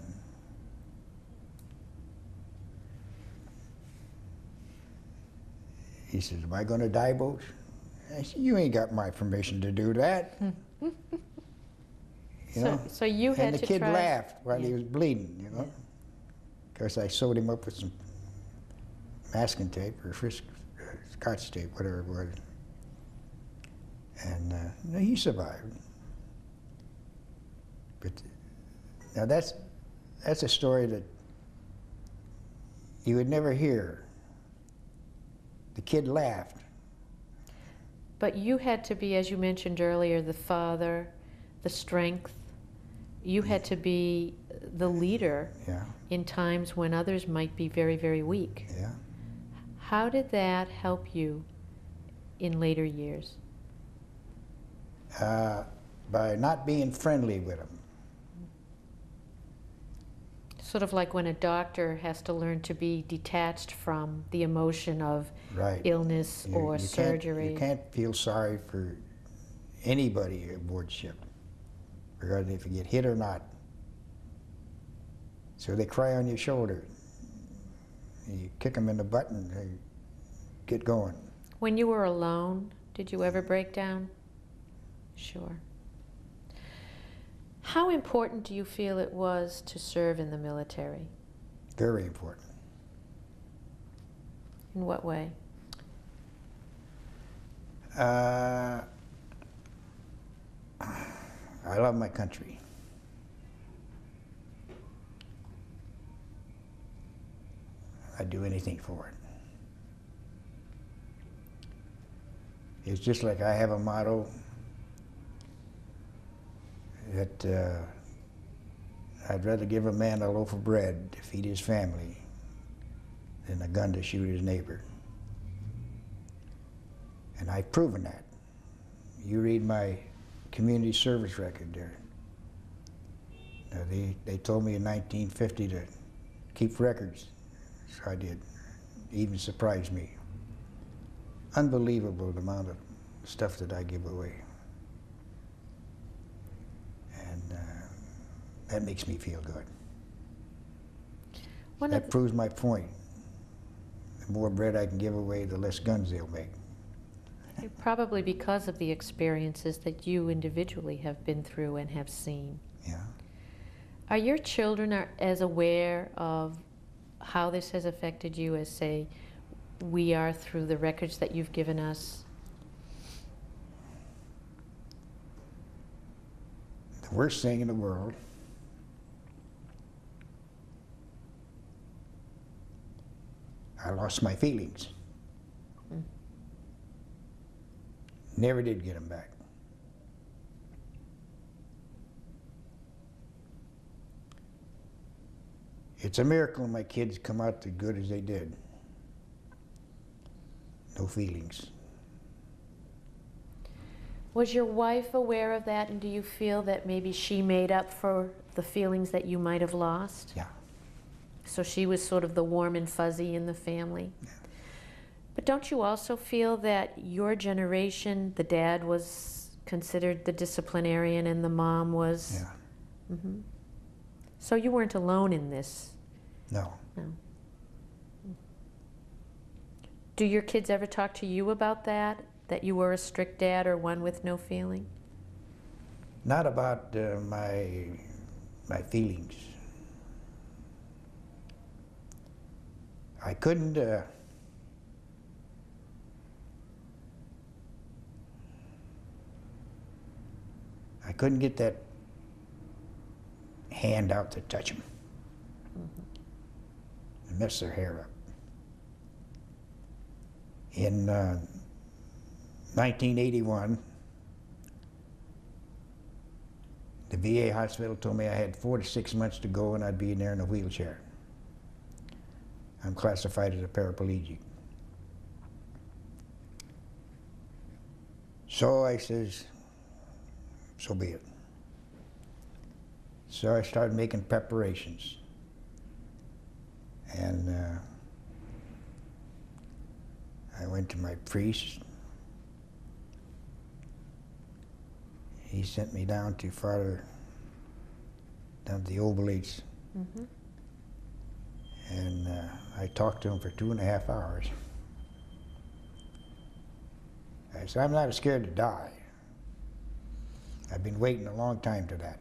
he says, am I going to die, Boats? I said, you ain't got my permission to do that. You so, know? So you had to try. And the kid try... laughed while yeah. he was bleeding, you know. Because yeah. I sewed him up with some masking tape or frisk, uh, scotch tape, whatever it was. And uh, he survived. But now that's, that's a story that you would never hear. The kid laughed. But you had to be, as you mentioned earlier, the father, the strength. You had to be the leader yeah. in times when others might be very, very weak. Yeah. How did that help you in later years? Uh, by not being friendly with them. Sort of like when a doctor has to learn to be detached from the emotion of right. illness you, or you surgery. Can't, you can't feel sorry for anybody aboard ship, regardless if you get hit or not. So they cry on your shoulder. You kick them in the butt and they get going. When you were alone, did you ever break down? Sure. How important do you feel it was to serve in the military? Very important. In what way? Uh, I love my country. I'd do anything for it. It's just like I have a motto that uh, I'd rather give a man a loaf of bread to feed his family than a gun to shoot his neighbor. And I've proven that. You read my community service record there. Now they, they told me in nineteen fifty to keep records, so I did. It even surprised me. Unbelievable the amount of stuff that I give away. That makes me feel good. One that proves my point. The more bread I can give away, the less guns they'll make. Probably because of the experiences that you individually have been through and have seen. Yeah. Are your children are as aware of how this has affected you as, say, we are through the records that you've given us? The worst thing in the world I lost my feelings. Mm. Never did get them back. It's a miracle my kids come out as good as they did. No feelings. Was your wife aware of that, and do you feel that maybe she made up for the feelings that you might have lost? Yeah. So she was sort of the warm and fuzzy in the family. Yeah. But don't you also feel that your generation, the dad was considered the disciplinarian and the mom was? Yeah. Mm-hmm. So you weren't alone in this? No. No. Do your kids ever talk to you about that, that you were a strict dad or one with no feeling? Not about uh, my, my feelings. I couldn't, uh, I couldn't get that hand out to touch them. Mm-hmm. And mess their hair up. In uh, nineteen eighty-one, the V A hospital told me I had four to six months to go and I'd be in there in a wheelchair. I'm classified as a paraplegic. So I says, so be it. So I started making preparations. And uh, I went to my priest. He sent me down to Father, down to the Oblates. Mm-hmm. And uh, I talked to him for two and a half hours. I said, I'm not scared to die. I've been waiting a long time to that.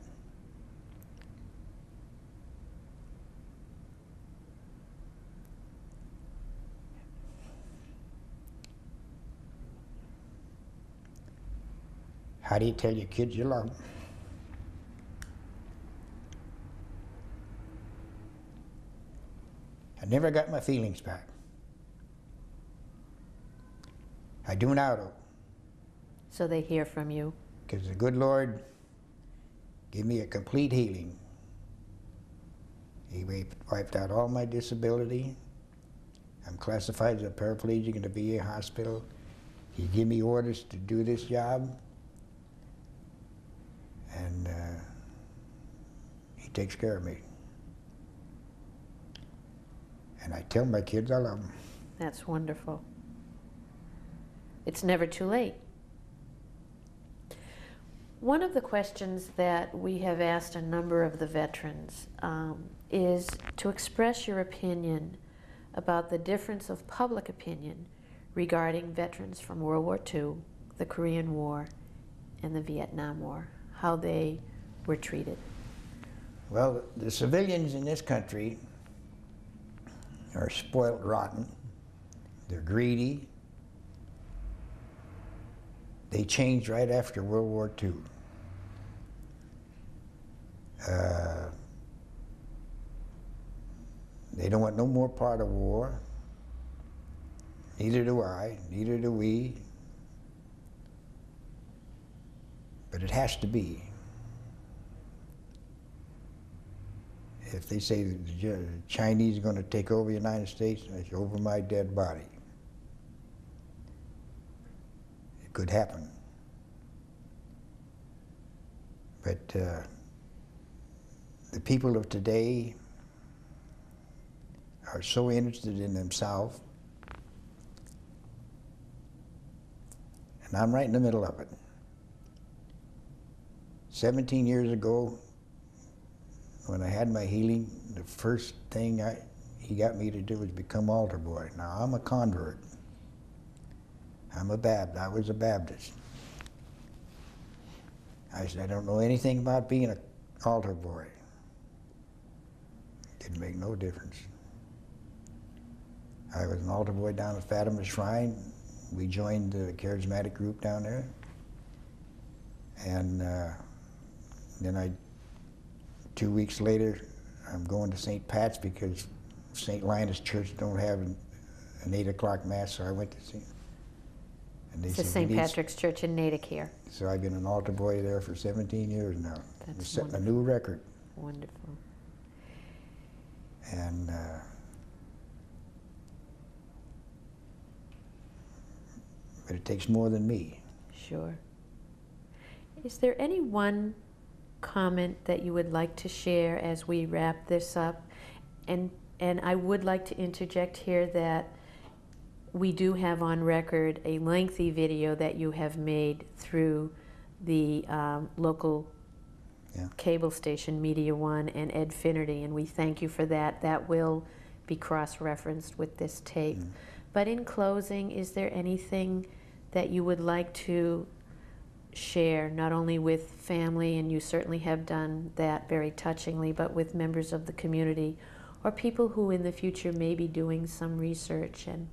How do you tell your kids you love them? I never got my feelings back. I do now, though. So they hear from you? Because the good Lord gave me a complete healing. He wiped out all my disability. I'm classified as a paraplegic in the V A hospital. He gave me orders to do this job. And uh, he takes care of me. And I tell my kids I love them. That's wonderful. It's never too late. One of the questions that we have asked a number of the veterans um, is to express your opinion about the difference of public opinion regarding veterans from World War Two, the Korean War, and the Vietnam War, how they were treated. Well, the civilians in this country are spoiled rotten. They're greedy. They changed right after World War Two. Uh, they don't want no more part of war. Neither do I, neither do we. But it has to be. If they say the Chinese are going to take over the United States, it's over my dead body. It could happen. But uh, the people of today are so interested in themselves, and I'm right in the middle of it. Seventeen years ago, when I had my healing, the first thing I, he got me to do was become altar boy. Now, I'm a convert. I'm a Baptist. I was a Baptist. I said, I don't know anything about being an altar boy. It didn't make no difference. I was an altar boy down at Fatima Shrine. We joined the charismatic group down there. And uh, Then I, two weeks later, I'm going to Saint Pat's because Saint Linus Church don't have an, an eight o'clock mass, so I went to see them. It's the Saint Patrick's Church in Natick here. So I've been an altar boy there for seventeen years now. That's We're setting wonderful. a new record. Wonderful. And uh, but it takes more than me. Sure. Is there any one comment that you would like to share as we wrap this up? And and I would like to interject here that we do have on record a lengthy video that you have made through the um, local yeah. cable station, Media One and Edfinity, and we thank you for that. That will be cross-referenced with this tape. Mm. But in closing, is there anything that you would like to share, not only with family, and you certainly have done that very touchingly, but with members of the community or people who in the future may be doing some research and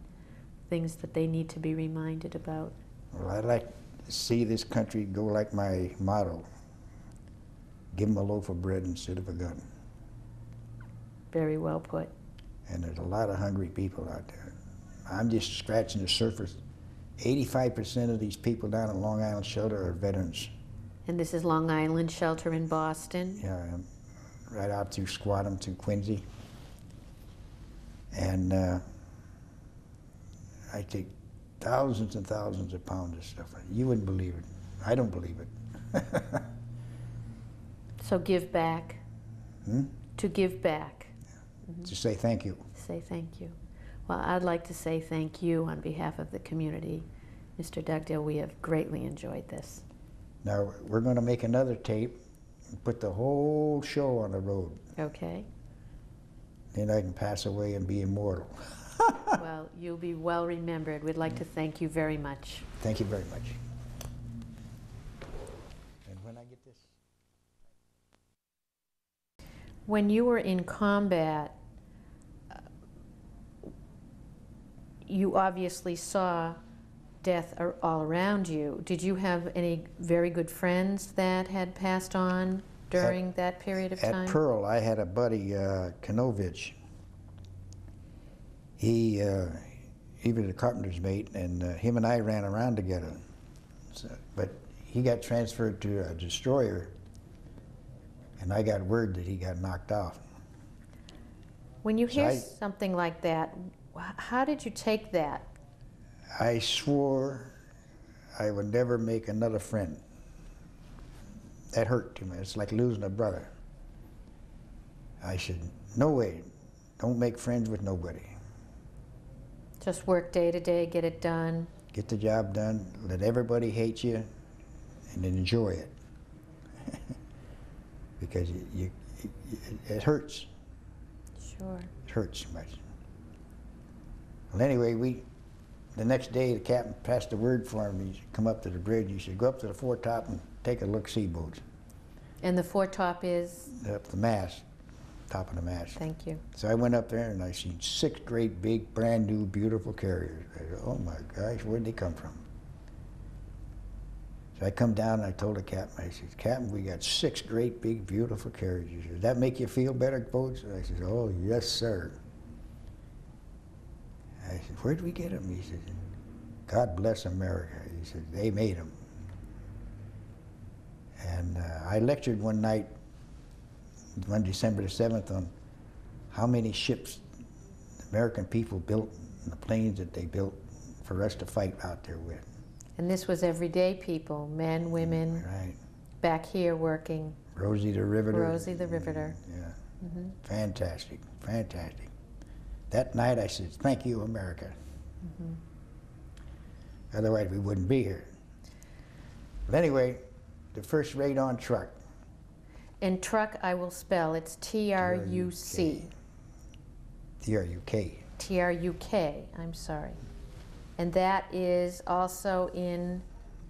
things that they need to be reminded about? Well, I'd like to see this country go like my motto, give them a loaf of bread instead of a gun. Very well put. And there's a lot of hungry people out there. I'm just scratching the surface. eighty-five percent of these people down at Long Island Shelter are veterans. And this is Long Island Shelter in Boston? Yeah, right out through Squatum to Quincy. And uh, I take thousands and thousands of pounds of stuff. You wouldn't believe it. I don't believe it. So give back. Hmm? To give back. Yeah. Mm-hmm. To say thank you. Say thank you. Well, I'd like to say thank you on behalf of the community. Mister Dugdale, we have greatly enjoyed this. Now, we're going to make another tape and put the whole show on the road. Okay. Then I can pass away and be immortal. Well, you'll be well remembered. We'd like to thank you very much. Thank you very much. And when I get this. When you were in combat, uh, you obviously saw death ar all around you. Did you have any very good friends that had passed on during at, that period of at time? At Pearl, I had a buddy, uh, Kanovich. He, uh, he was a carpenter's mate, and uh, him and I ran around together. So, but he got transferred to a destroyer, and I got word that he got knocked off. When you so hear I, something like that, how did you take that? I swore I would never make another friend. That hurt too much. It's like losing a brother. I said, no way, don't make friends with nobody. Just work day to day, get it done. Get the job done, let everybody hate you, and enjoy it. Because you, you, it, it hurts. Sure. It hurts too much. Well, anyway, we, the next day the captain passed the word for him. He should come up to the bridge. He should go up to the foretop and take a look sea boats. And the foretop is? Up the mast. Top of the mast. Thank you. So I went up there and I seen six great big brand new beautiful carriers. I said, oh my gosh, where'd they come from? So I come down and I told the captain, I said, Captain, we got six great big beautiful carriers. He said, does that make you feel better, folks? And I said, oh yes, sir. I said, where'd we get them? He said, God bless America. He said, they made them. And uh, I lectured one night, one December the seventh, on how many ships the American people built and the planes that they built for us to fight out there with. And this was everyday people, men, women, right. Back here working. Rosie the Riveter. Rosie the Riveter. Yeah. Mm-hmm. Fantastic, fantastic. That night I said, thank you, America. Mm-hmm. Otherwise we wouldn't be here. But anyway, the first raid on Truck. And Truck, I will spell, it's T R U C. T R U K. T R U K, I'm sorry. And that is also in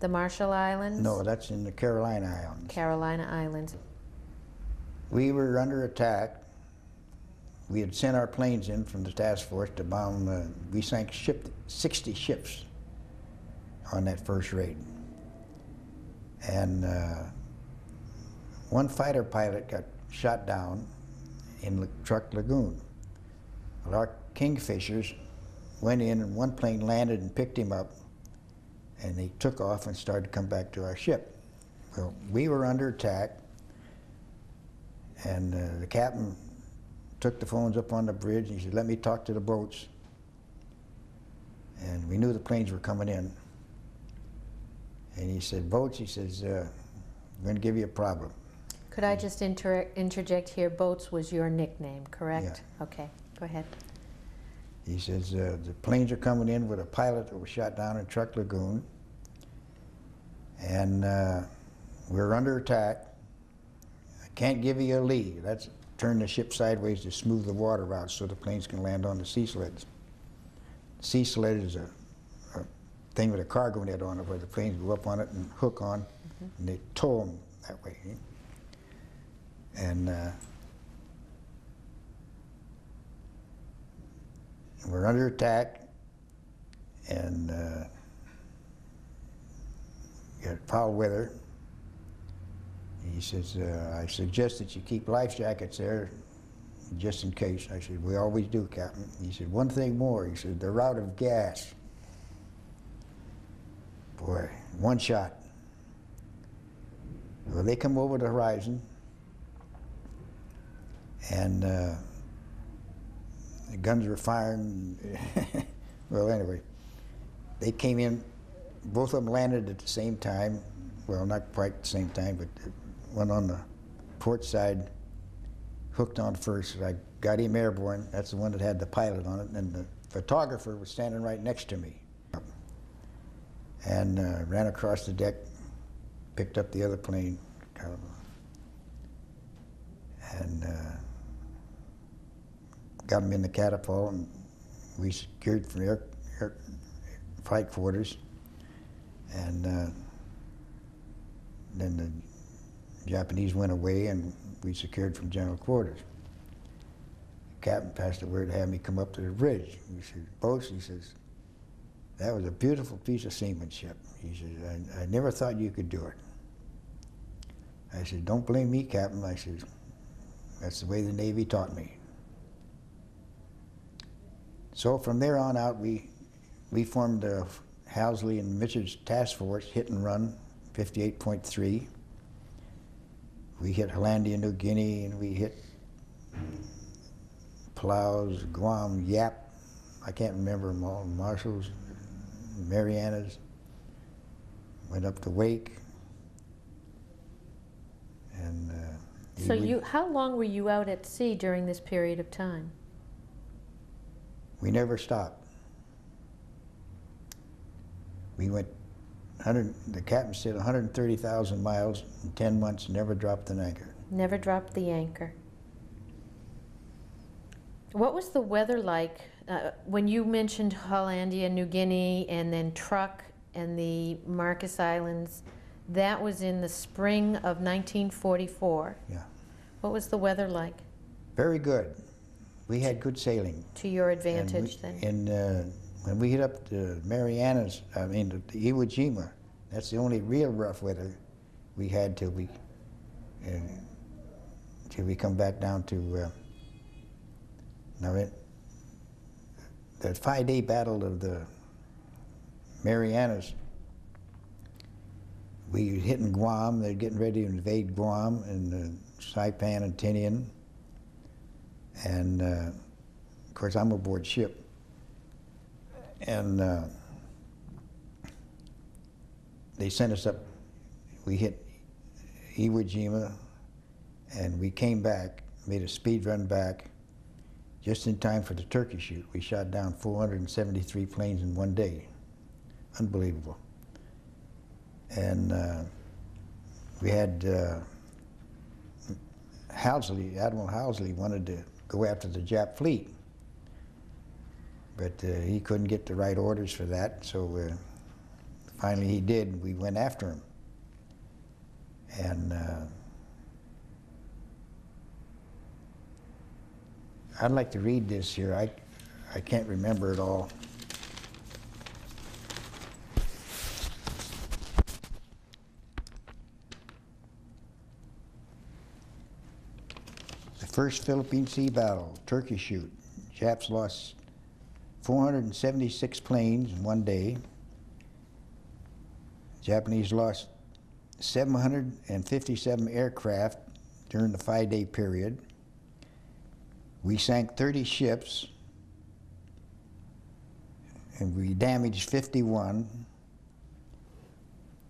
the Marshall Islands? No, that's in the Carolina Islands. Carolina Islands. We were under attack. We had sent our planes in from the task force to bomb. Uh, we sank ship, sixty ships on that first raid. And uh, one fighter pilot got shot down in the Truck Lagoon. Well, our Kingfishers went in and one plane landed and picked him up, and they took off and started to come back to our ship. Well, we were under attack, and uh, the captain took the phones up on the bridge and he said, let me talk to the boats. And we knew the planes were coming in. And he said, boats, he says, uh, I'm going to give you a problem. Could I just inter interject here? Boats was your nickname, correct? Yeah. Okay, go ahead. He says, uh, the planes are coming in with a pilot that was shot down in Truck Lagoon. And uh, we're under attack. I can't give you a lee. That's turn the ship sideways to smooth the water out so the planes can land on the sea sleds. The sea sled is a, a thing with a cargo net on it where the planes go up on it and hook on, mm-hmm. and they tow them that way. And uh, we're under attack, and uh, got foul weather. He says, uh, I suggest that you keep life jackets there just in case. I said, we always do, Captain. He said, one thing more. He said, they're out of gas. Boy, one shot. Well, they come over the horizon, and uh, the guns were firing. Well, anyway, they came in. Both of them landed at the same time. Well, not quite at the same time, but one on the port side hooked on first. I got him airborne. That's the one that had the pilot on it. And the photographer was standing right next to me. And uh, ran across the deck, picked up the other plane. And uh, got him in the catapult and we secured for air, air flight quarters, and uh, then the Japanese went away, and we secured from general quarters. The captain passed the word to have me come up to the bridge. He said, "Boats," he says, "that was a beautiful piece of seamanship." He says, I, I never thought you could do it." I said, "Don't blame me, Captain." I said, "That's the way the Navy taught me." So from there on out, we, we formed a Halsey and Mitchell's task force, hit and run, fifty-eight point three. We hit Hollandia, New Guinea, and we hit Palau's, Guam, Yap, I can't remember them all, Marshall's, Marianas, went up to Wake. And, uh, so we, you, how long were you out at sea during this period of time? We never stopped. We went, one hundred, the captain said one hundred thirty thousand miles in ten months, never dropped an anchor. Never dropped the anchor. What was the weather like uh, when you mentioned Hollandia, New Guinea, and then Truck and the Marshall Islands? That was in the spring of nineteen forty-four. Yeah. What was the weather like? Very good. We had good sailing. To your advantage, and we, then. And uh, when we hit up the Marianas, I mean the, the Iwo Jima, that's the only real rough weather we had till we uh, till we come back down to. Uh, Now, it, that five-day battle of the Marianas, we were hitting Guam. They're getting ready to invade Guam and uh, Saipan and Tinian. And, uh, of course, I'm aboard ship. And uh, they sent us up. We hit Iwo Jima, and we came back, made a speed run back, just in time for the turkey shoot. We shot down four hundred seventy-three planes in one day. Unbelievable. And uh, we had uh, Halsey, Admiral Halsey wanted to go after the Jap fleet, but uh, he couldn't get the right orders for that, so uh, finally he did. We went after him. And uh, I'd like to read this here. I, I can't remember it all. The first Philippine Sea battle, turkey shoot. Japs lost four hundred seventy-six planes in one day. Japanese lost seven hundred fifty-seven aircraft during the five-day period. We sank thirty ships, and we damaged fifty-one,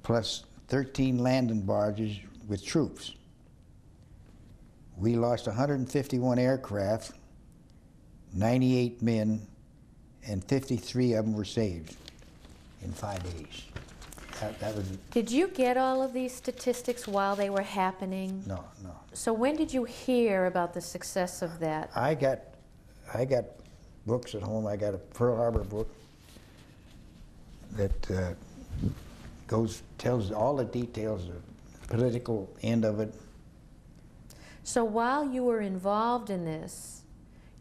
plus thirteen landing barges with troops. We lost one hundred fifty-one aircraft, ninety-eight men, and fifty-three of them were saved in five days. That, that was it. Did you get all of these statistics while they were happening? No, no. So when did you hear about the success of that? I got, I got books at home. I got a Pearl Harbor book that uh, goes tells all the details of the political end of it. So while you were involved in this,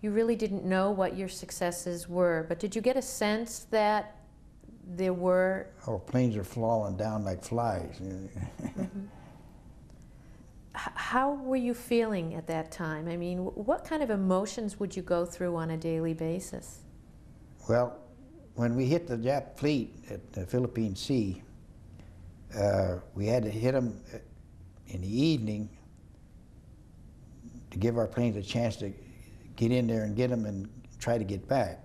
you really didn't know what your successes were. But did you get a sense that there were? Oh, planes are falling down like flies. Mm-hmm. How were you feeling at that time? I mean, what kind of emotions would you go through on a daily basis? Well, when we hit the Jap fleet at the Philippine Sea, uh, we had to hit them in the evening to give our planes a chance to get in there and get them and try to get back.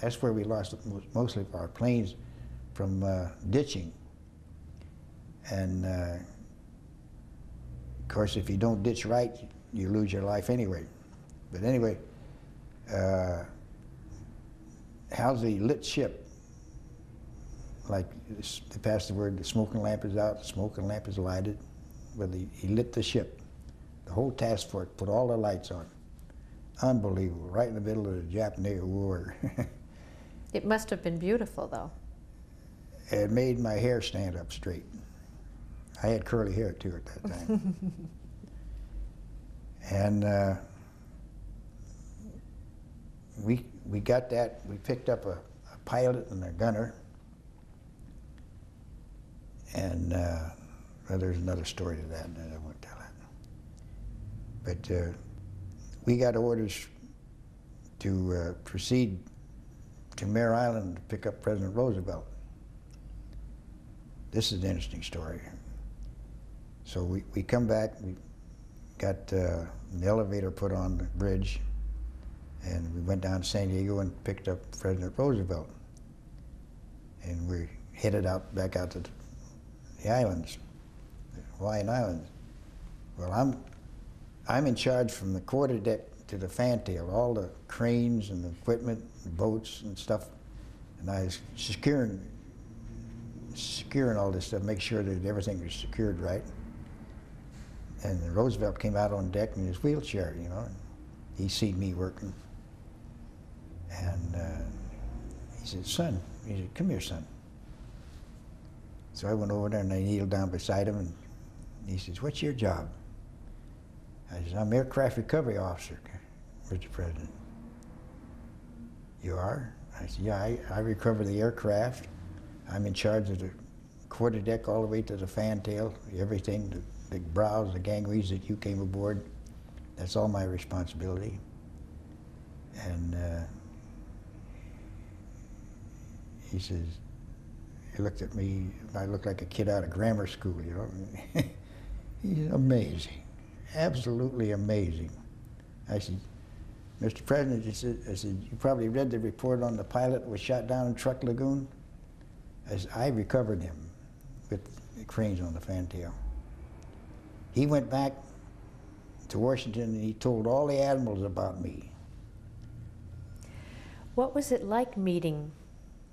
That's where we lost mostly our planes from uh, ditching. And uh, of course, if you don't ditch right, you lose your life anyway. But anyway, uh, Halsey lit ship. Like they passed the word, the smoking lamp is out, the smoking lamp is lighted. Well, he, he lit the ship. The whole task force put all the lights on. Unbelievable, right in the middle of the Japanese War. It must have been beautiful, though. It made my hair stand up straight. I had curly hair, too, at that time. And uh, we, we got that. We picked up a, a pilot and a gunner. And uh, well, there's another story to that, and I won't tell it. But uh, we got orders to uh, proceed to Mare Island to pick up President Roosevelt. This is an interesting story. So we, we come back, we got uh, the elevator put on the bridge, and we went down to San Diego and picked up President Roosevelt. And we headed out back out to the islands, the Hawaiian Islands. Well, I'm, I'm in charge from the quarter deck to the fantail, all the cranes and the equipment, and boats and stuff. And I was securing, securing all this stuff, make sure that everything was secured right. And Roosevelt came out on deck in his wheelchair, you know. And he seen me working. And uh, he said, son, he said, come here, son. So I went over there and I kneeled down beside him, and he says, what's your job? I said, I'm aircraft recovery officer, Mister President. You are? I said, yeah, I, I recover the aircraft. I'm in charge of the quarter deck all the way to the fantail, everything, the, the brows, the gangways that you came aboard. That's all my responsibility. And uh, he says, he looked at me, I looked like a kid out of grammar school, you know. He's amazing, absolutely amazing. I said, Mister President, I said, I said, you probably read the report on the pilot who was shot down in Truck Lagoon. I said, I recovered him with the cranes on the fantail. He went back to Washington and he told all the admirals about me. What was it like meeting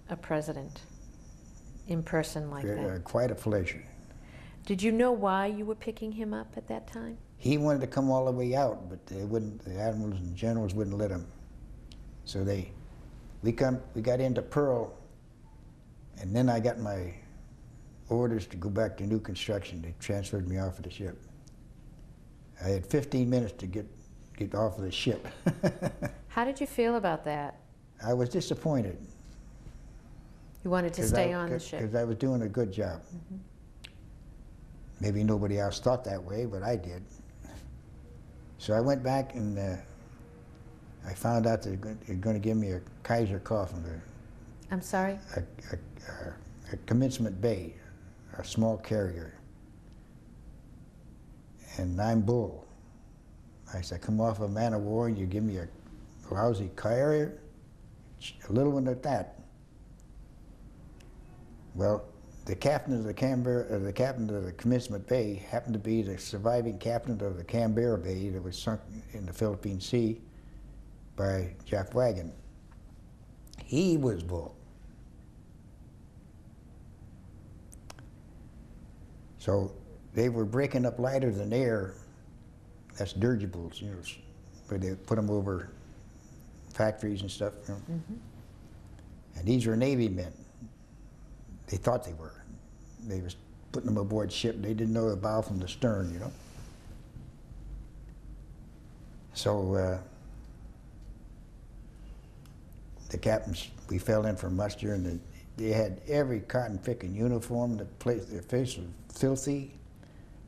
a president in person like that? Quite a pleasure. Did you know why you were picking him up at that time? He wanted to come all the way out, but they wouldn't. The admirals and generals wouldn't let him. So they, we come, we got into Pearl, and then I got my orders to go back to new construction. They transferred me off of the ship. I had fifteen minutes to get get off of the ship. How did you feel about that? I was disappointed. You wanted to stay I, on the ship? Because I was doing a good job. Mm-hmm. Maybe nobody else thought that way, but I did. So I went back and uh, I found out that they're going to give me a Kaiser Coffin. I'm sorry? A, a, a, a Commencement Bay, a small carrier. And I'm bull. I said, come off a man of war and you give me a lousy carrier? A little one at that. Well, the captain of the Canberra, the captain of the Commencement Bay, happened to be the surviving captain of the Canberra Bay that was sunk in the Philippine Sea by Jack Wagon. He was bull. So they were breaking up lighter than air. That's dirigibles, you know, where they put them over factories and stuff. You know? Mm-hmm. And these were Navy men. They thought they were. They was putting them aboard ship. They didn't know the bow from the stern, you know. So uh, the captains, we fell in for muster, and the, they had every cotton picking uniform. The place, their face was filthy.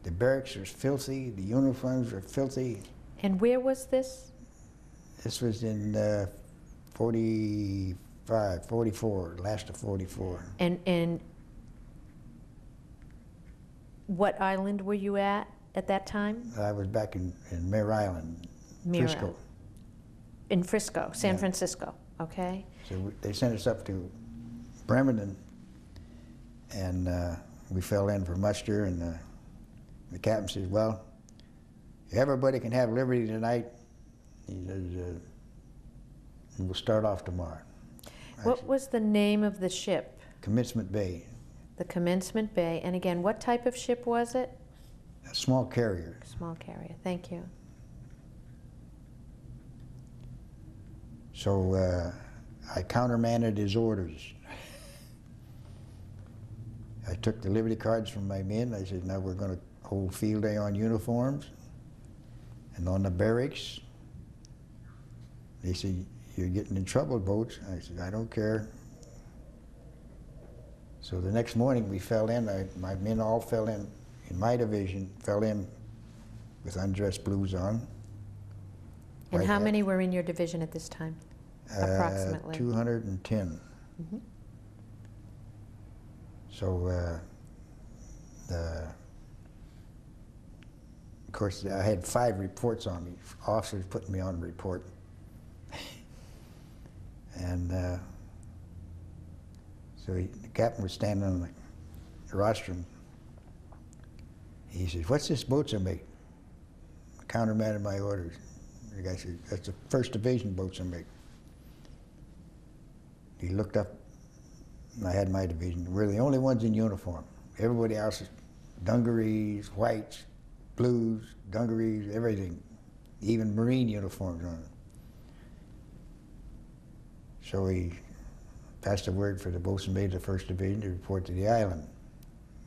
The barracks were filthy. The uniforms were filthy. And where was this? This was in uh, forty. forty-four, last of forty-four. And and what island were you at at that time? I was back in, in Mare Island, Mare Frisco. In Frisco, San yeah. Francisco, okay. So we, they sent us up to Bremerton, and uh, we fell in for muster, and uh, the captain says, well, everybody can have liberty tonight. He says, uh, we'll start off tomorrow. What was the name of the ship? Commencement Bay. The Commencement Bay. And again, what type of ship was it? A small carrier. Small carrier. Thank you. So uh, I countermanded his orders. I took the liberty cards from my men. I said, now we're going to hold field day on uniforms and on the barracks. They said, you're getting in trouble, Boats. I said, I don't care. So the next morning we fell in. I, my men all fell in, in my division, fell in with undress blues on. And how many were in your division at this time, approximately? Uh, two hundred ten. Mm-hmm. So, uh, the, of course, I had five reports on me. Officers put me on report. And uh, so he, the captain was standing on the rostrum. He says, what's this boatswain mate? I countermanded my orders. The guy said, that's the first division boatswain mate. He looked up. I had my division. We're the only ones in uniform. Everybody else is dungarees, whites, blues, dungarees, everything. Even Marine uniforms on them. So he passed a word for the boatswain mate of the first division to report to the island.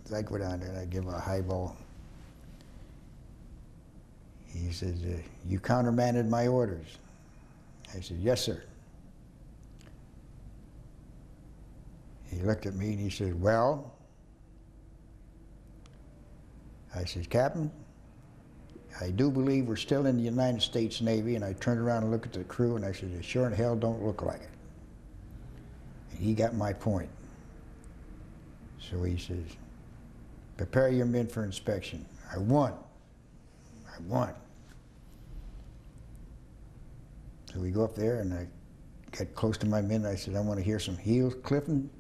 So I go down there and I give him a highball. He says, uh, you countermanded my orders. I said, yes, sir. He looked at me and he said, well? I said, Captain, I do believe we're still in the United States Navy. And I turned around and looked at the crew and I said, it sure in hell don't look like it. And he got my point. So he says, prepare your men for inspection. I won. I won. So we go up there and I got close to my men. I said, I want to hear some heels clipping,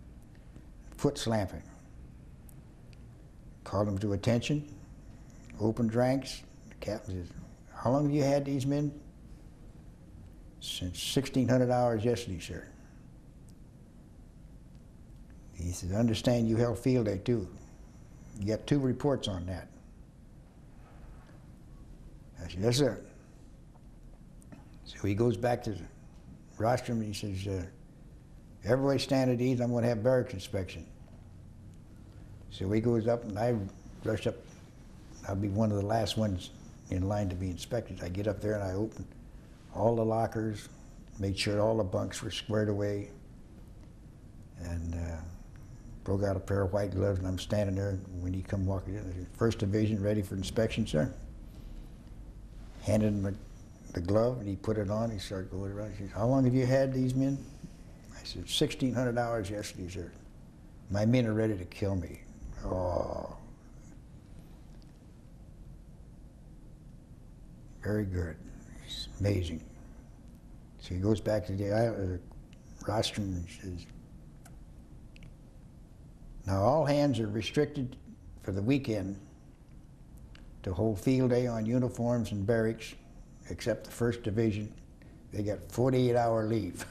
foot slapping. Called them to attention, opened ranks. The captain says, how long have you had these men? Since sixteen hundred hours yesterday, sir. He says, I understand you held field day too. You got two reports on that. I said, yes, sir. So he goes back to the rostrum and he says, uh, everybody stand at ease, I'm going to have barracks inspection. So he goes up and I rush up. I'll be one of the last ones in line to be inspected. I get up there and I open all the lockers, made sure all the bunks were squared away, and uh, broke out a pair of white gloves, and I'm standing there when he come walking in. I said, first division ready for inspection, sir. Handed him a the glove, and he put it on. He started going around. He said, how long have you had these men? I said, sixteen hundred hours yesterday, sir. My men are ready to kill me. Oh. Very good. It's amazing. So he goes back to the uh, rostrum and says, now all hands are restricted for the weekend to hold field day on uniforms and barracks, except the first division. They got forty-eight hour leave.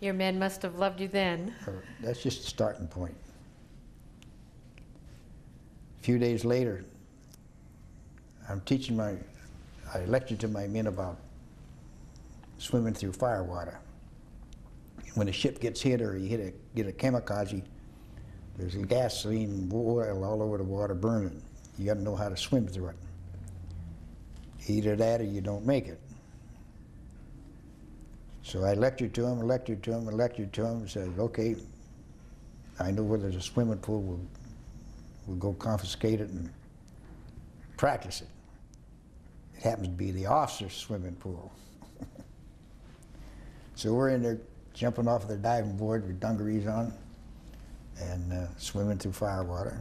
Your men must have loved you then. That's just the starting point. A few days later, I'm teaching my, I lectured to my men about swimming through fire water. When a ship gets hit or you hit a, get a kamikaze, there's gasoline and oil all over the water burning. You gotta know how to swim through it. Either that or you don't make it. So I lectured to him, lectured to him, lectured to him, and said, okay, I know where there's a swimming pool, we'll, we'll go confiscate it and practice it. It happens to be the officer's swimming pool. So we're in there jumping off the diving board with dungarees on and uh, swimming through fire water.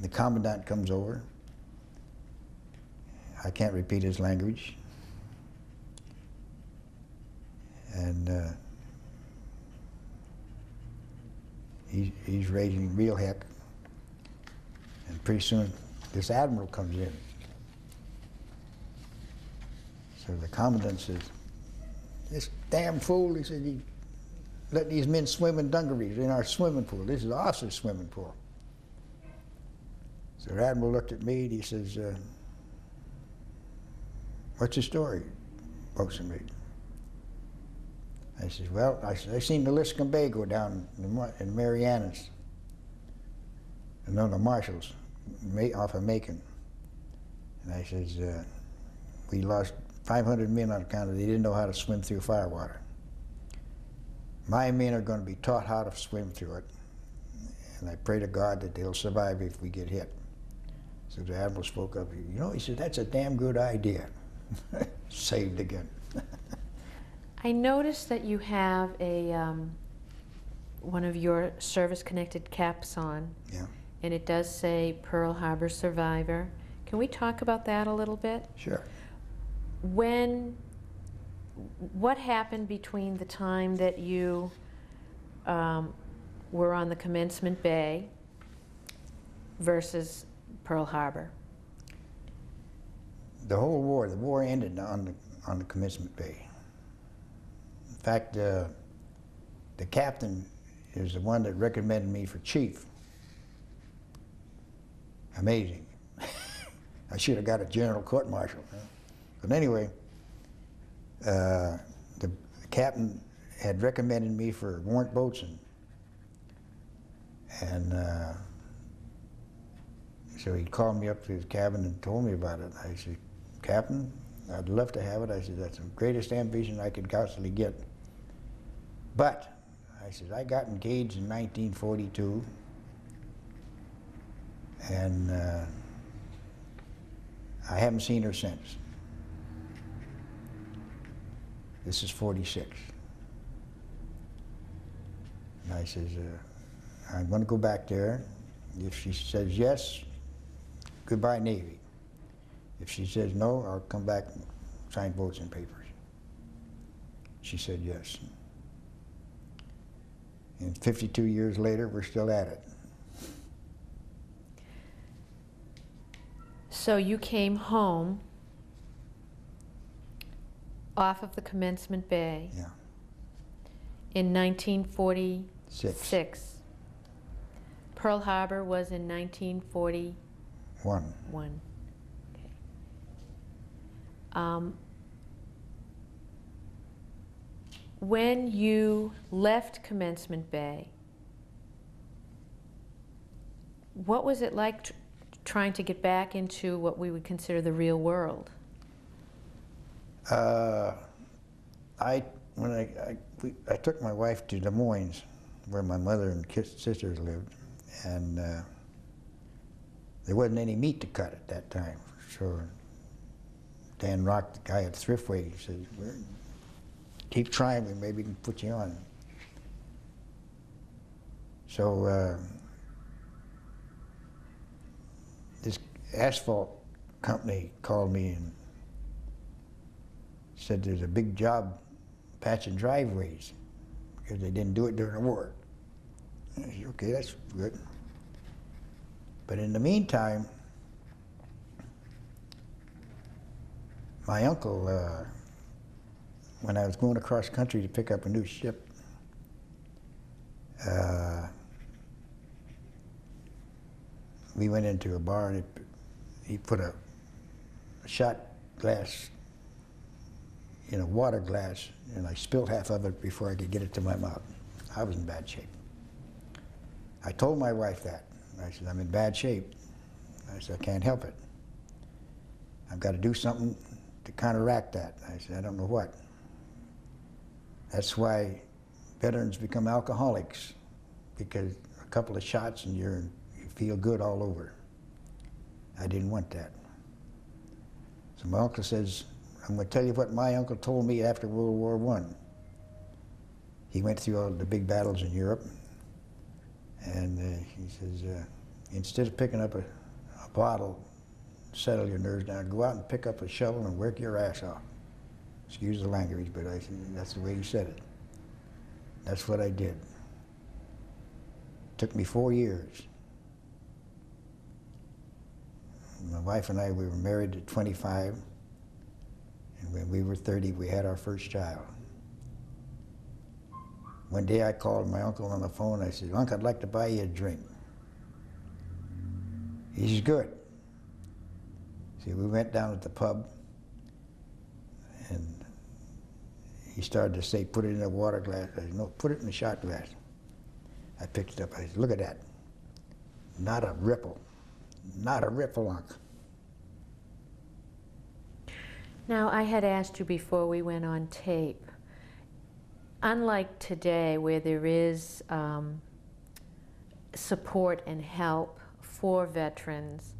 The commandant comes over. I can't repeat his language. And uh, he, he's raging real heck. And pretty soon, this admiral comes in. So the commandant says, this damn fool, he said, he let these men swim in dungarees in our swimming pool. This is the officer's swimming pool. So the admiral looked at me and he says, uh, what's your story, Boatswain Mate? I says, well, I, I seen the Liscombe Bay go down in the, in Marianas, and then the Marshalls, off of Macon. And I says, uh, we lost five hundred men on account of they didn't know how to swim through firewater. My men are going to be taught how to swim through it, and I pray to God that they'll survive if we get hit. So the Admiral spoke up, you know, he said, that's a damn good idea. Saved again. I noticed that you have a um, one of your service-connected caps on, yeah, and it does say Pearl Harbor Survivor. Can we talk about that a little bit? Sure. When, what happened between the time that you um, were on the Commencement Bay versus Pearl Harbor? The whole war, the war ended on the, on the Commencement Bay. In fact, uh, the captain is the one that recommended me for chief. Amazing. I should have got a general court-martial. Huh? But anyway, uh, the, the captain had recommended me for warrant boatswain. And uh, so he called me up to his cabin and told me about it. I said, Captain, I'd love to have it. I said, that's the greatest ambition I could possibly get. But, I said, I got engaged in nineteen forty-two. And uh, I haven't seen her since. This is forty-six. And I says, uh, I'm going to go back there. If she says yes, goodbye, Navy. If she says no, I'll come back and sign votes and papers. She said yes. And fifty-two years later, we're still at it. So you came home off of the Commencement Bay, yeah, in nineteen forty-six. Six. Pearl Harbor was in nineteen forty-one. One. Okay. Um, when you left Commencement Bay, what was it like tr trying to get back into what we would consider the real world? Uh, I when I I, we, I took my wife to Des Moines, where my mother and sisters lived. And uh, there wasn't any meat to cut at that time. So Dan Rock, the guy at Thriftway, he said, well, keep trying, we maybe can put you on. So uh, this asphalt company called me and said there's a big job patching driveways because they didn't do it during the war. I said, okay, that's good. But in the meantime, my uncle, uh, when I was going across country to pick up a new ship, uh, we went into a bar and he put a, a shot glass in a water glass, and I spilled half of it before I could get it to my mouth. I was in bad shape. I told my wife that. I said, I'm in bad shape. I said, I can't help it. I've got to do something to counteract that. I said, I don't know what. That's why veterans become alcoholics, because a couple of shots and you're, you feel good all over. I didn't want that. So my uncle says, I'm going to tell you what my uncle told me after World War One. He went through all the big battles in Europe. And uh, he says, uh, instead of picking up a, a bottle, settle your nerves down, go out and pick up a shovel and work your ass off. Excuse the language, but I think that's the way he said it. That's what I did. It took me four years. My wife and I, we were married at twenty-five. And when we were thirty, we had our first child. One day I called my uncle on the phone. I said, Uncle, I'd like to buy you a drink. He says, good. See, we went down at the pub, and he started to say, put it in a water glass. I said, no, put it in a shot glass. I picked it up. I said, look at that. Not a ripple. Not a ripple on. Now, I had asked you before we went on tape, unlike today where there is um, support and help for veterans,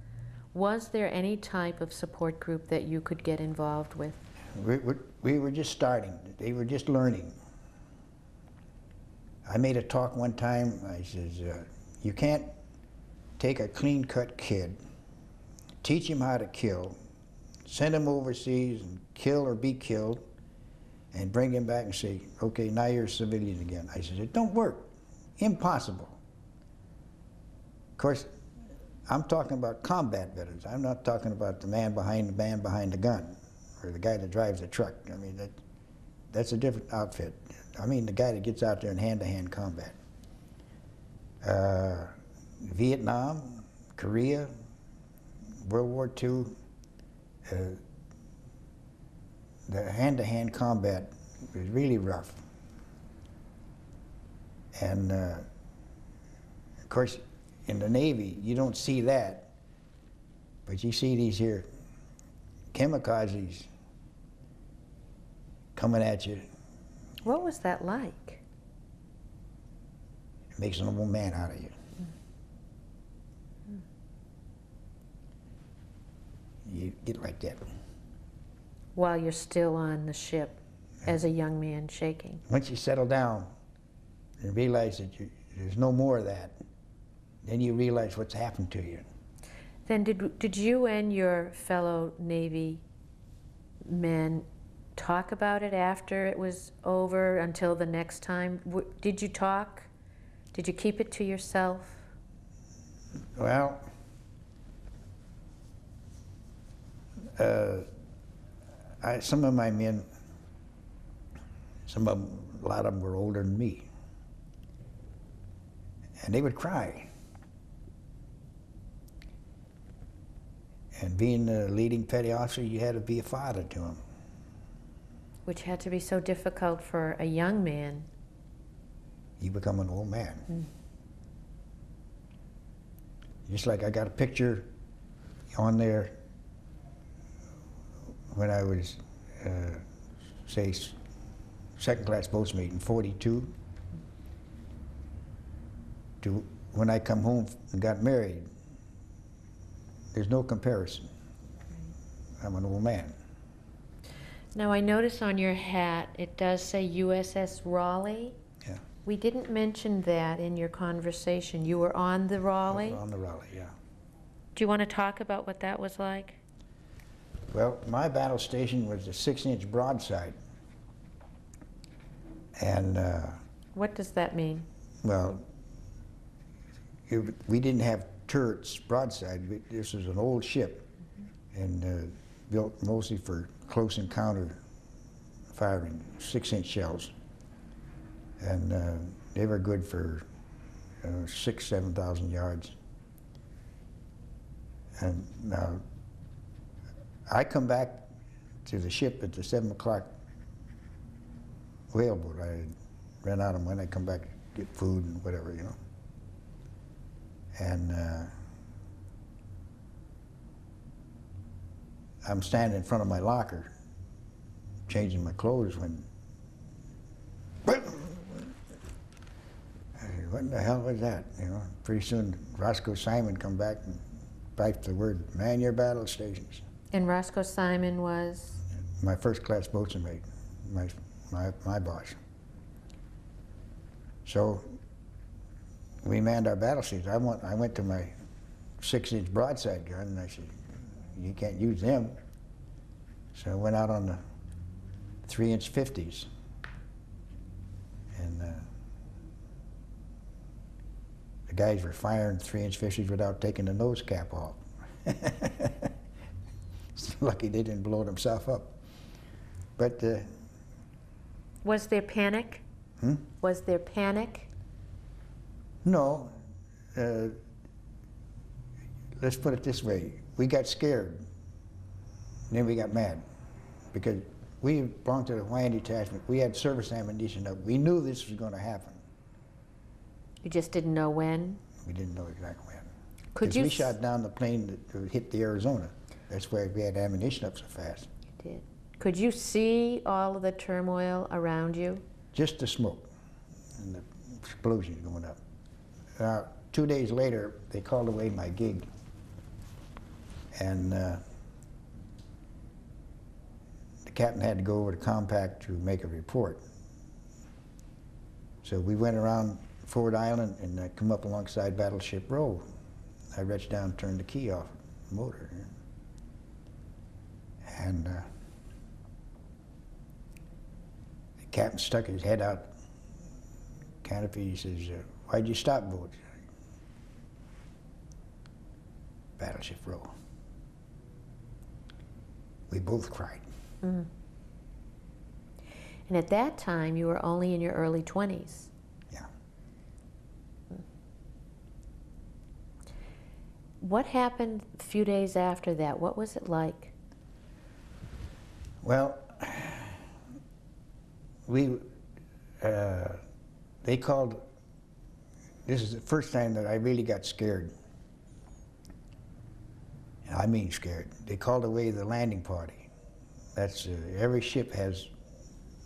was there any type of support group that you could get involved with? We, we, we were just starting. They were just learning. I made a talk one time. I says, uh, you can't take a clean-cut kid, teach him how to kill, send him overseas and kill or be killed, and bring him back and say, okay, now you're a civilian again. I said, it don't work. Impossible. Of course, I'm talking about combat veterans. I'm not talking about the man behind the man behind the gun or the guy that drives the truck. I mean, that, that's a different outfit. I mean, the guy that gets out there in hand-to-hand combat. Uh, Vietnam, Korea, World War Two, uh, the hand-to-hand combat was really rough. And, uh, of course, in the Navy, you don't see that, but you see these here kamikazes coming at you. What was that like? It makes an old man out of you. Mm. Mm. You get like that. While you're still on the ship, yeah, as a young man shaking. Once you settle down and realize that you, there's no more of that, then you realize what's happened to you. Then did, did you and your fellow Navy men talk about it after it was over until the next time? W did you talk? Did you keep it to yourself? Well, uh, I, some of my men, some of them, a lot of them were older than me, and they would cry. And being a leading petty officer, you had to be a father to him. Which had to be so difficult for a young man. You become an old man. Mm. Just like I got a picture on there when I was, uh, say, second class boatswain in forty-two. To when I come home and got married. There's no comparison. I'm an old man. Now, I notice on your hat, it does say U S S Raleigh. Yeah. We didn't mention that in your conversation. You were on the Raleigh? I was on the Raleigh, yeah. Do you want to talk about what that was like? Well, my battle station was a six-inch broadside. And... Uh, what does that mean? Well, it, we didn't have turrets broadside. This was an old ship, mm-hmm, and uh, built mostly for close encounter firing, six-inch shells, and uh, they were good for uh, six, seven thousand yards. And now uh, I come back to the ship at the seven o'clock whaleboat. I ran out of money. I come back to get food and whatever, you know. And uh, I'm standing in front of my locker, changing my clothes when, I said, what in the hell was that? You know, pretty soon Roscoe Simon come back and piped the word, man your battle stations. And Roscoe Simon was? My first class boatswain mate, my, my, my boss. So we manned our battle stations. I went, I went to my six-inch broadside gun and I said, you can't use them. So I went out on the three-inch fifties. And uh, the guys were firing three-inch fifties without taking the nose cap off. It's lucky they didn't blow themselves up. But... Uh, was there panic? Hmm? Was there panic? No. Uh, let's put it this way. We got scared, and then we got mad, because we belonged to the land detachment. We had service ammunition up. We knew this was going to happen. You just didn't know when? We didn't know exactly when. Could you? We shot down the plane that hit the Arizona. That's why we had ammunition up so fast. You did. Could you see all of the turmoil around you? Just the smoke and the explosions going up. Uh, two days later, they called away my gig, and uh, the captain had to go over to Compact to make a report. So we went around Ford Island and uh, come up alongside Battleship Row. I reached down and turned the key off the motor. And uh, the captain stuck his head out canopy. He says, uh, "Why'd you stop boat?" Battleship Row. We both cried. Mm. And at that time, you were only in your early twenties. Yeah. What happened a few days after that? What was it like? Well, we, uh, they called, this is the first time that I really got scared. And I mean scared. They called away the landing party. That's, uh, every ship has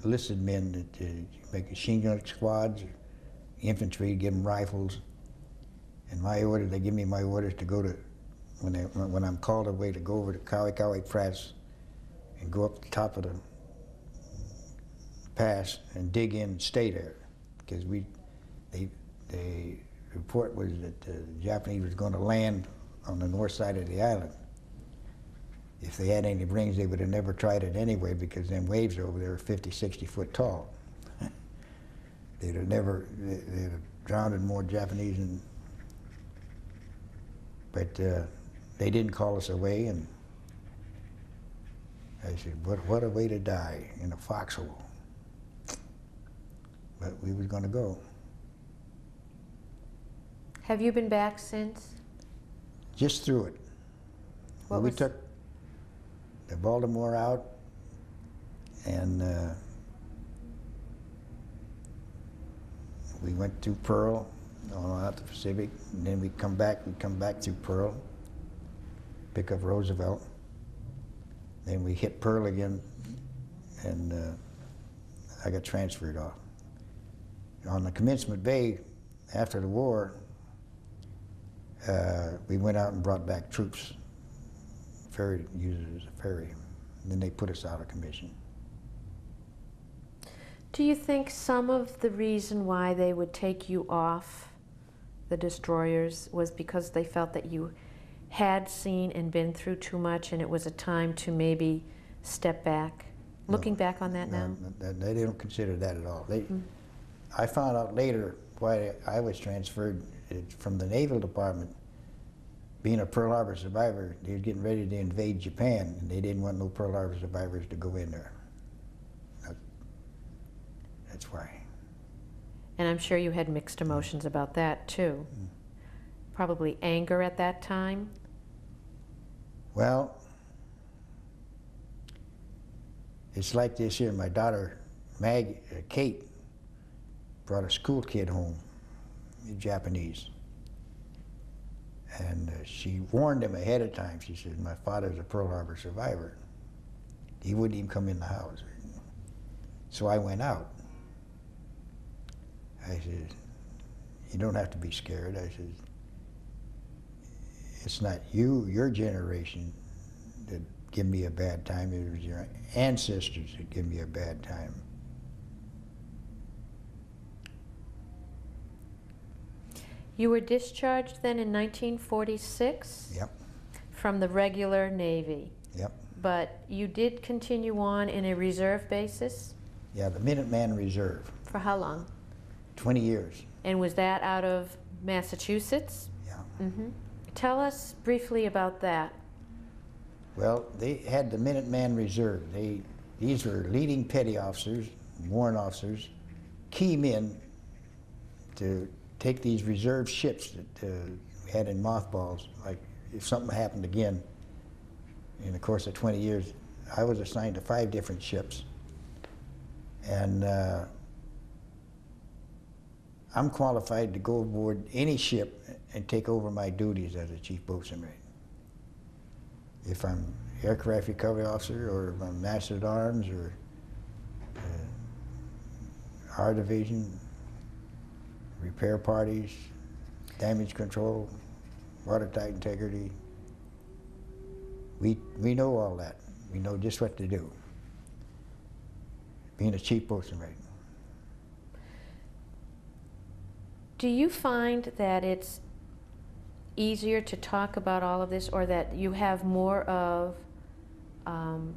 enlisted men that uh, make machine gun squads, infantry, give them rifles. And my order, they give me my orders to go to, when, they, when I'm called away, to go over to Kawikawi Flats and go up the top of the pass and dig in and stay there. Because we, they, the report was that the Japanese was going to land on the north side of the island. If they had any rings, they would have never tried it anyway, because them waves over there were fifty, sixty foot tall. They'd have never, they'd have drowned more Japanese than, but uh, they didn't call us away, and I said, what, what a way to die, in a foxhole. But we were going to go. Have you been back since? Just through it. Well, we took the Baltimore out, and uh, we went through Pearl, all out the Pacific, and then we come back, we come back through Pearl, pick up Roosevelt. Then we hit Pearl again, and uh, I got transferred off. On the Commencement Bay, after the war, uh, we went out and brought back troops, ferry users, a ferry, and then they put us out of commission. Do you think some of the reason why they would take you off the destroyers was because they felt that you had seen and been through too much, and it was a time to maybe step back? Looking no, back on that no, now? They, they don't consider that at all. They, mm. I found out later why I was transferred from the Naval Department. Being a Pearl Harbor survivor, they were getting ready to invade Japan, and they didn't want no Pearl Harbor survivors to go in there. That's why. And I'm sure you had mixed emotions mm. about that, too. Mm. Probably anger at that time? Well, it's like this here. My daughter, Maggie uh, Kate, brought a school kid home, Japanese. And uh, she warned him ahead of time. She said, my father's a Pearl Harbor survivor. He wouldn't even come in the house. So I went out. I said, you don't have to be scared. I said, it's not you, your generation that give me a bad time. It was your ancestors that give me a bad time. You were discharged then in nineteen forty-six? Yep. From the regular Navy? Yep. But you did continue on in a reserve basis? Yeah, the Minuteman Reserve. For how long? twenty years. And was that out of Massachusetts? Yeah. Mm-hmm. Tell us briefly about that. Well, they had the Minuteman Reserve. They, these were leading petty officers, warrant officers, key men to take these reserve ships that uh, we had in mothballs. Like, if something happened again, in the course of twenty years, I was assigned to five different ships, and uh, I'm qualified to go aboard any ship and take over my duties as a chief boatswain mate. If I'm aircraft recovery officer, or if I'm master at arms, or uh, our division, repair parties, damage control, watertight integrity, we we know all that. We know just what to do. Being a chief boatswain mate. Do you find that it's easier to talk about all of this, or that you have more of um,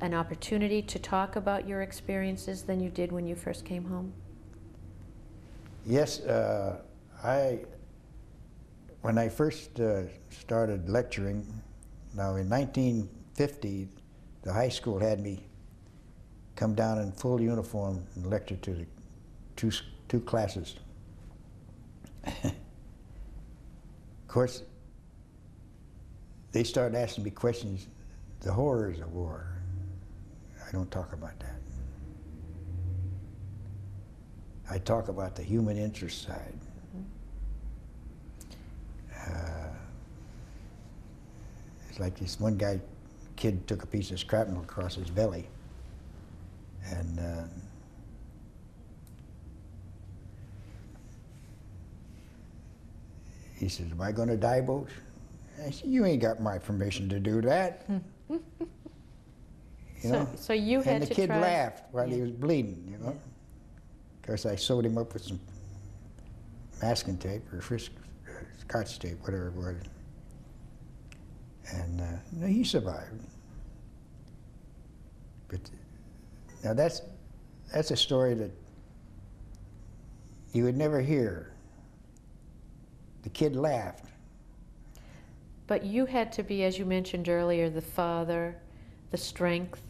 an opportunity to talk about your experiences than you did when you first came home? Yes, uh, I, when I first uh, started lecturing, now in nineteen fifty, the high school had me come down in full uniform and lecture to the two, two classes. Of course, they started asking me questions, the horrors of war. I don't talk about that. I talk about the human interest side. Mm-hmm. uh, it's like this one guy, kid took a piece of shrapnel across his belly, and uh, he says, am I going to die, boat? I said, you ain't got my permission to do that. you so, know? So you had to And the kid try... laughed while yeah. he was bleeding, you know. Of yeah. course, I sewed him up with some masking tape or frisk, uh, scotch tape, whatever it was. And uh, you know, he survived. But now that's, that's a story that you would never hear. The kid laughed. But you had to be, as you mentioned earlier, the father, the strength.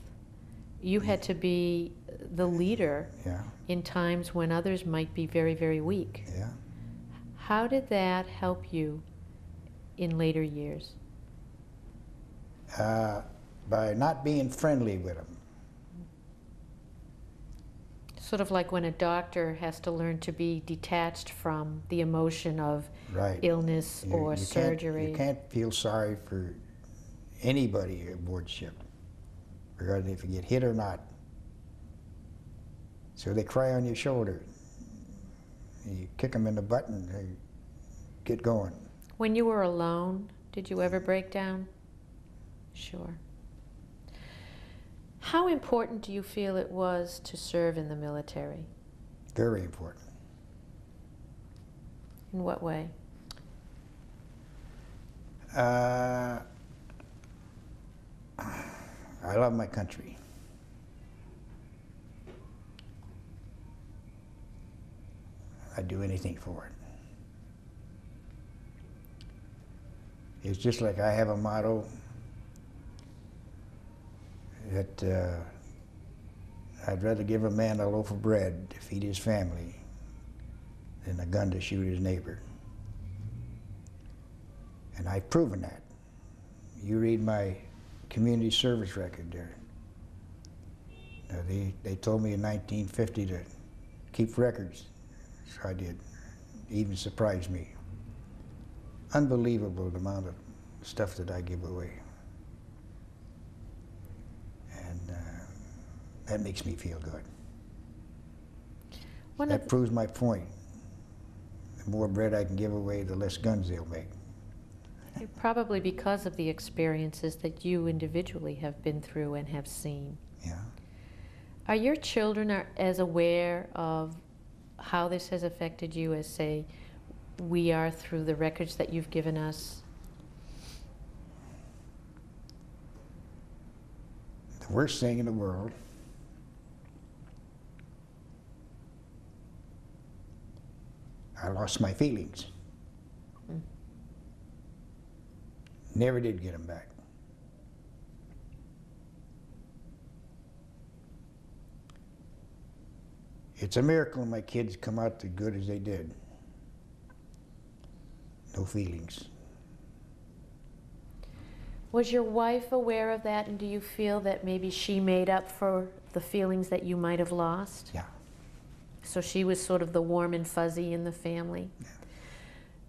You had to be the leader yeah. in times when others might be very, very weak. Yeah. How did that help you in later years? Uh, by not being friendly with them. Sort of like when a doctor has to learn to be detached from the emotion of right. illness you, or you surgery. Can't, you can't feel sorry for anybody aboard ship, regardless if you get hit or not. So they cry on your shoulder. You kick them in the butt and they get going. When you were alone, did you ever break down? Sure. How important do you feel it was to serve in the military? Very important. In what way? Uh, I love my country. I'd do anything for it. It's just like I have a motto that uh, I'd rather give a man a loaf of bread to feed his family than a gun to shoot his neighbor. And I've proven that. You read my community service record there. Now they, they told me in nineteen fifty to keep records, so I did. It even surprised me. Unbelievable the amount of stuff that I give away. That makes me feel good. One that proves my point. The more bread I can give away, the less guns they'll make. Probably because of the experiences that you individually have been through and have seen. Yeah. Are your children are, as aware of how this has affected you as, say, we are through the records that you've given us? The worst thing in the world I lost my feelings. Mm. Never did get them back. It's a miracle my kids come out as good as they did. No feelings. Was your wife aware of that, and do you feel that maybe she made up for the feelings that you might have lost? Yeah. So she was sort of the warm and fuzzy in the family. Yeah.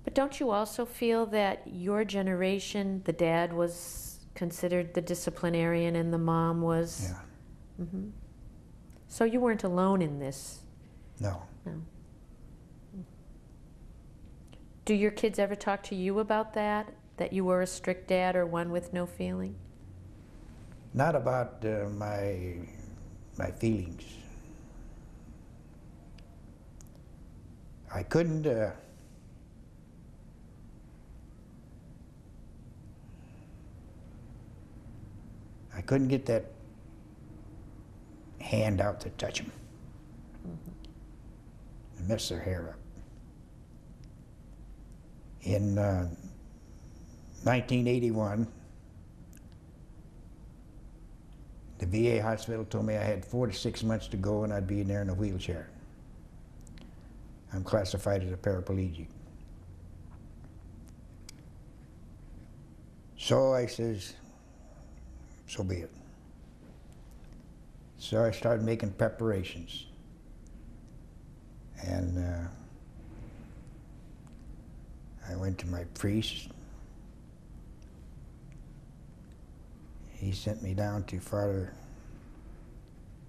But don't you also feel that your generation, the dad was considered the disciplinarian and the mom was? Yeah. Mm-hmm. So you weren't alone in this? No. No. Do your kids ever talk to you about that, that you were a strict dad or one with no feeling? Not about uh, my, my feelings. I couldn't... Uh, I couldn't get that hand out to touch them. Mm-hmm. I messed their hair up. In uh, nineteen eighty-one, the V A hospital told me I had four to six months to go and I'd be in there in a wheelchair. I'm classified as a paraplegic. So I says, so be it. So I started making preparations. And uh, I went to my priest. He sent me down to Father,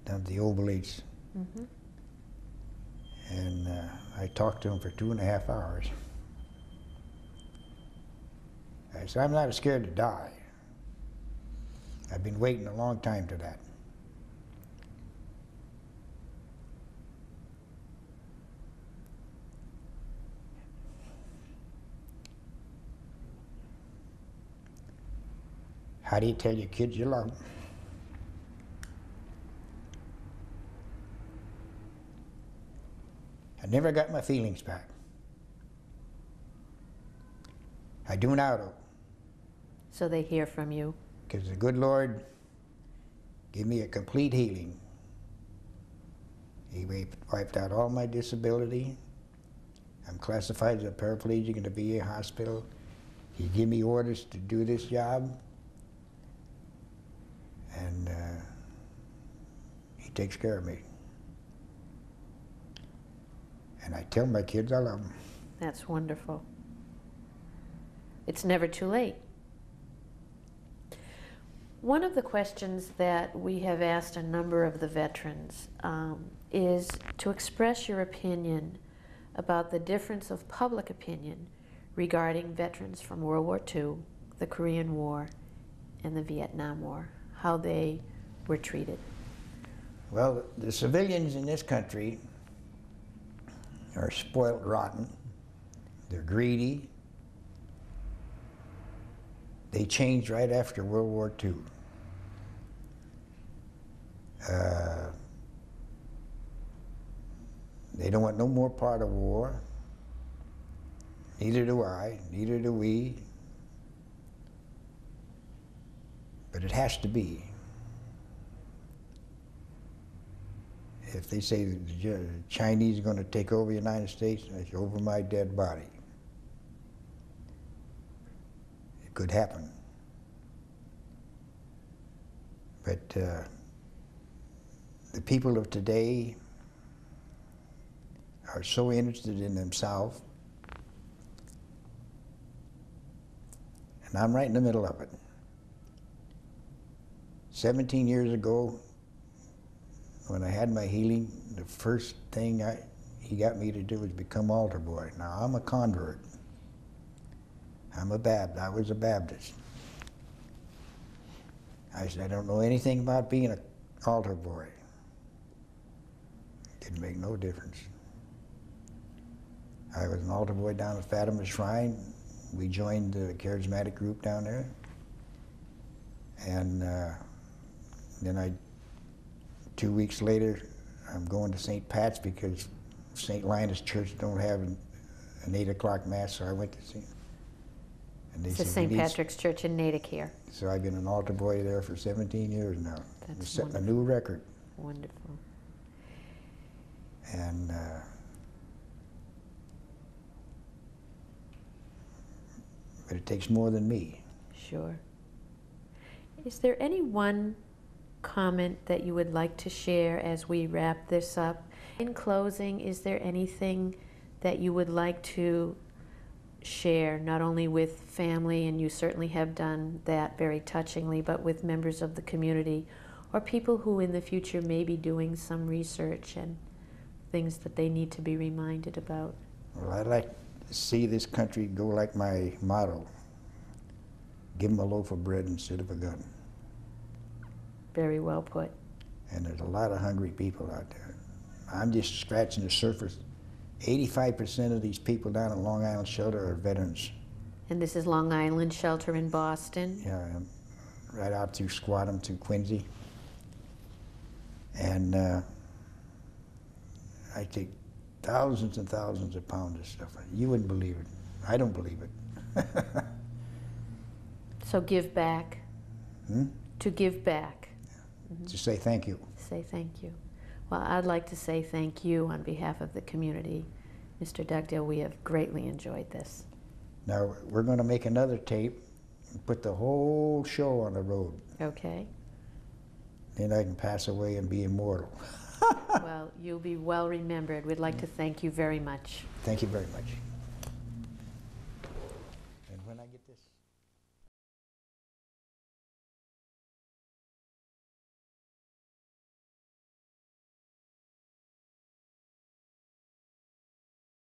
down to the Oblates. Mm-hmm. And uh, I talked to him for two and a half hours. I said, I'm not scared to die. I've been waiting a long time to that. How do you tell your kids you love them? I never got my feelings back. I do now, though. So they hear from you? Because the good Lord gave me a complete healing. He wiped out all my disability. I'm classified as a paraplegic in the V A hospital. He gave me orders to do this job. And uh, he takes care of me. And I tell my kids I love them. That's wonderful. It's never too late. One of the questions that we have asked a number of the veterans um, is to express your opinion about the difference of public opinion regarding veterans from World War Two, the Korean War, and the Vietnam War, how they were treated. Well, the civilians in this country are spoiled rotten. They're greedy. They changed right after World War Two. Uh, they don't want no more part of war. Neither do I, neither do we. But it has to be. If they say the Chinese are going to take over the United States, it's over my dead body. It could happen. But uh, the people of today are so interested in themselves, and I'm right in the middle of it. Seventeen years ago, when I had my healing, the first thing I, he got me to do was become altar boy. Now, I'm a convert. I'm a Baptist. I was a Baptist. I said, I don't know anything about being an altar boy. It didn't make no difference. I was an altar boy down at Fatima Shrine. We joined the charismatic group down there. And uh, then I, two weeks later, I'm going to Saint Pat's because Saint Linus Church don't have an, an eight o'clock mass, so I went to see. It's the Saint Patrick's Church in Natick here. So I've been an altar boy there for seventeen years now. That's setting a new record. Wonderful. And uh, but it takes more than me. Sure. Is there any one comment that you would like to share as we wrap this up? In closing, is there anything that you would like to share, not only with family, and you certainly have done that very touchingly, but with members of the community or people who in the future may be doing some research and things that they need to be reminded about? Well, I'd like to see this country go like my motto, give them a loaf of bread instead of a gun. Very well put. And there's a lot of hungry people out there. I'm just scratching the surface. eighty-five percent of these people down in Long Island Shelter are veterans. And this is Long Island Shelter in Boston? Yeah, right out through Squadron to Quincy. And uh, I take thousands and thousands of pounds of stuff. You wouldn't believe it. I don't believe it. So give back. Hmm? To give back. Yeah. Mm-hmm. To say thank you. Say thank you. Well, I'd like to say thank you on behalf of the community. Mister Dugdale, we have greatly enjoyed this. Now, we're going to make another tape and put the whole show on the road. Okay. Then I can pass away and be immortal. Well, you'll be well remembered. We'd like to thank you very much. Thank you very much.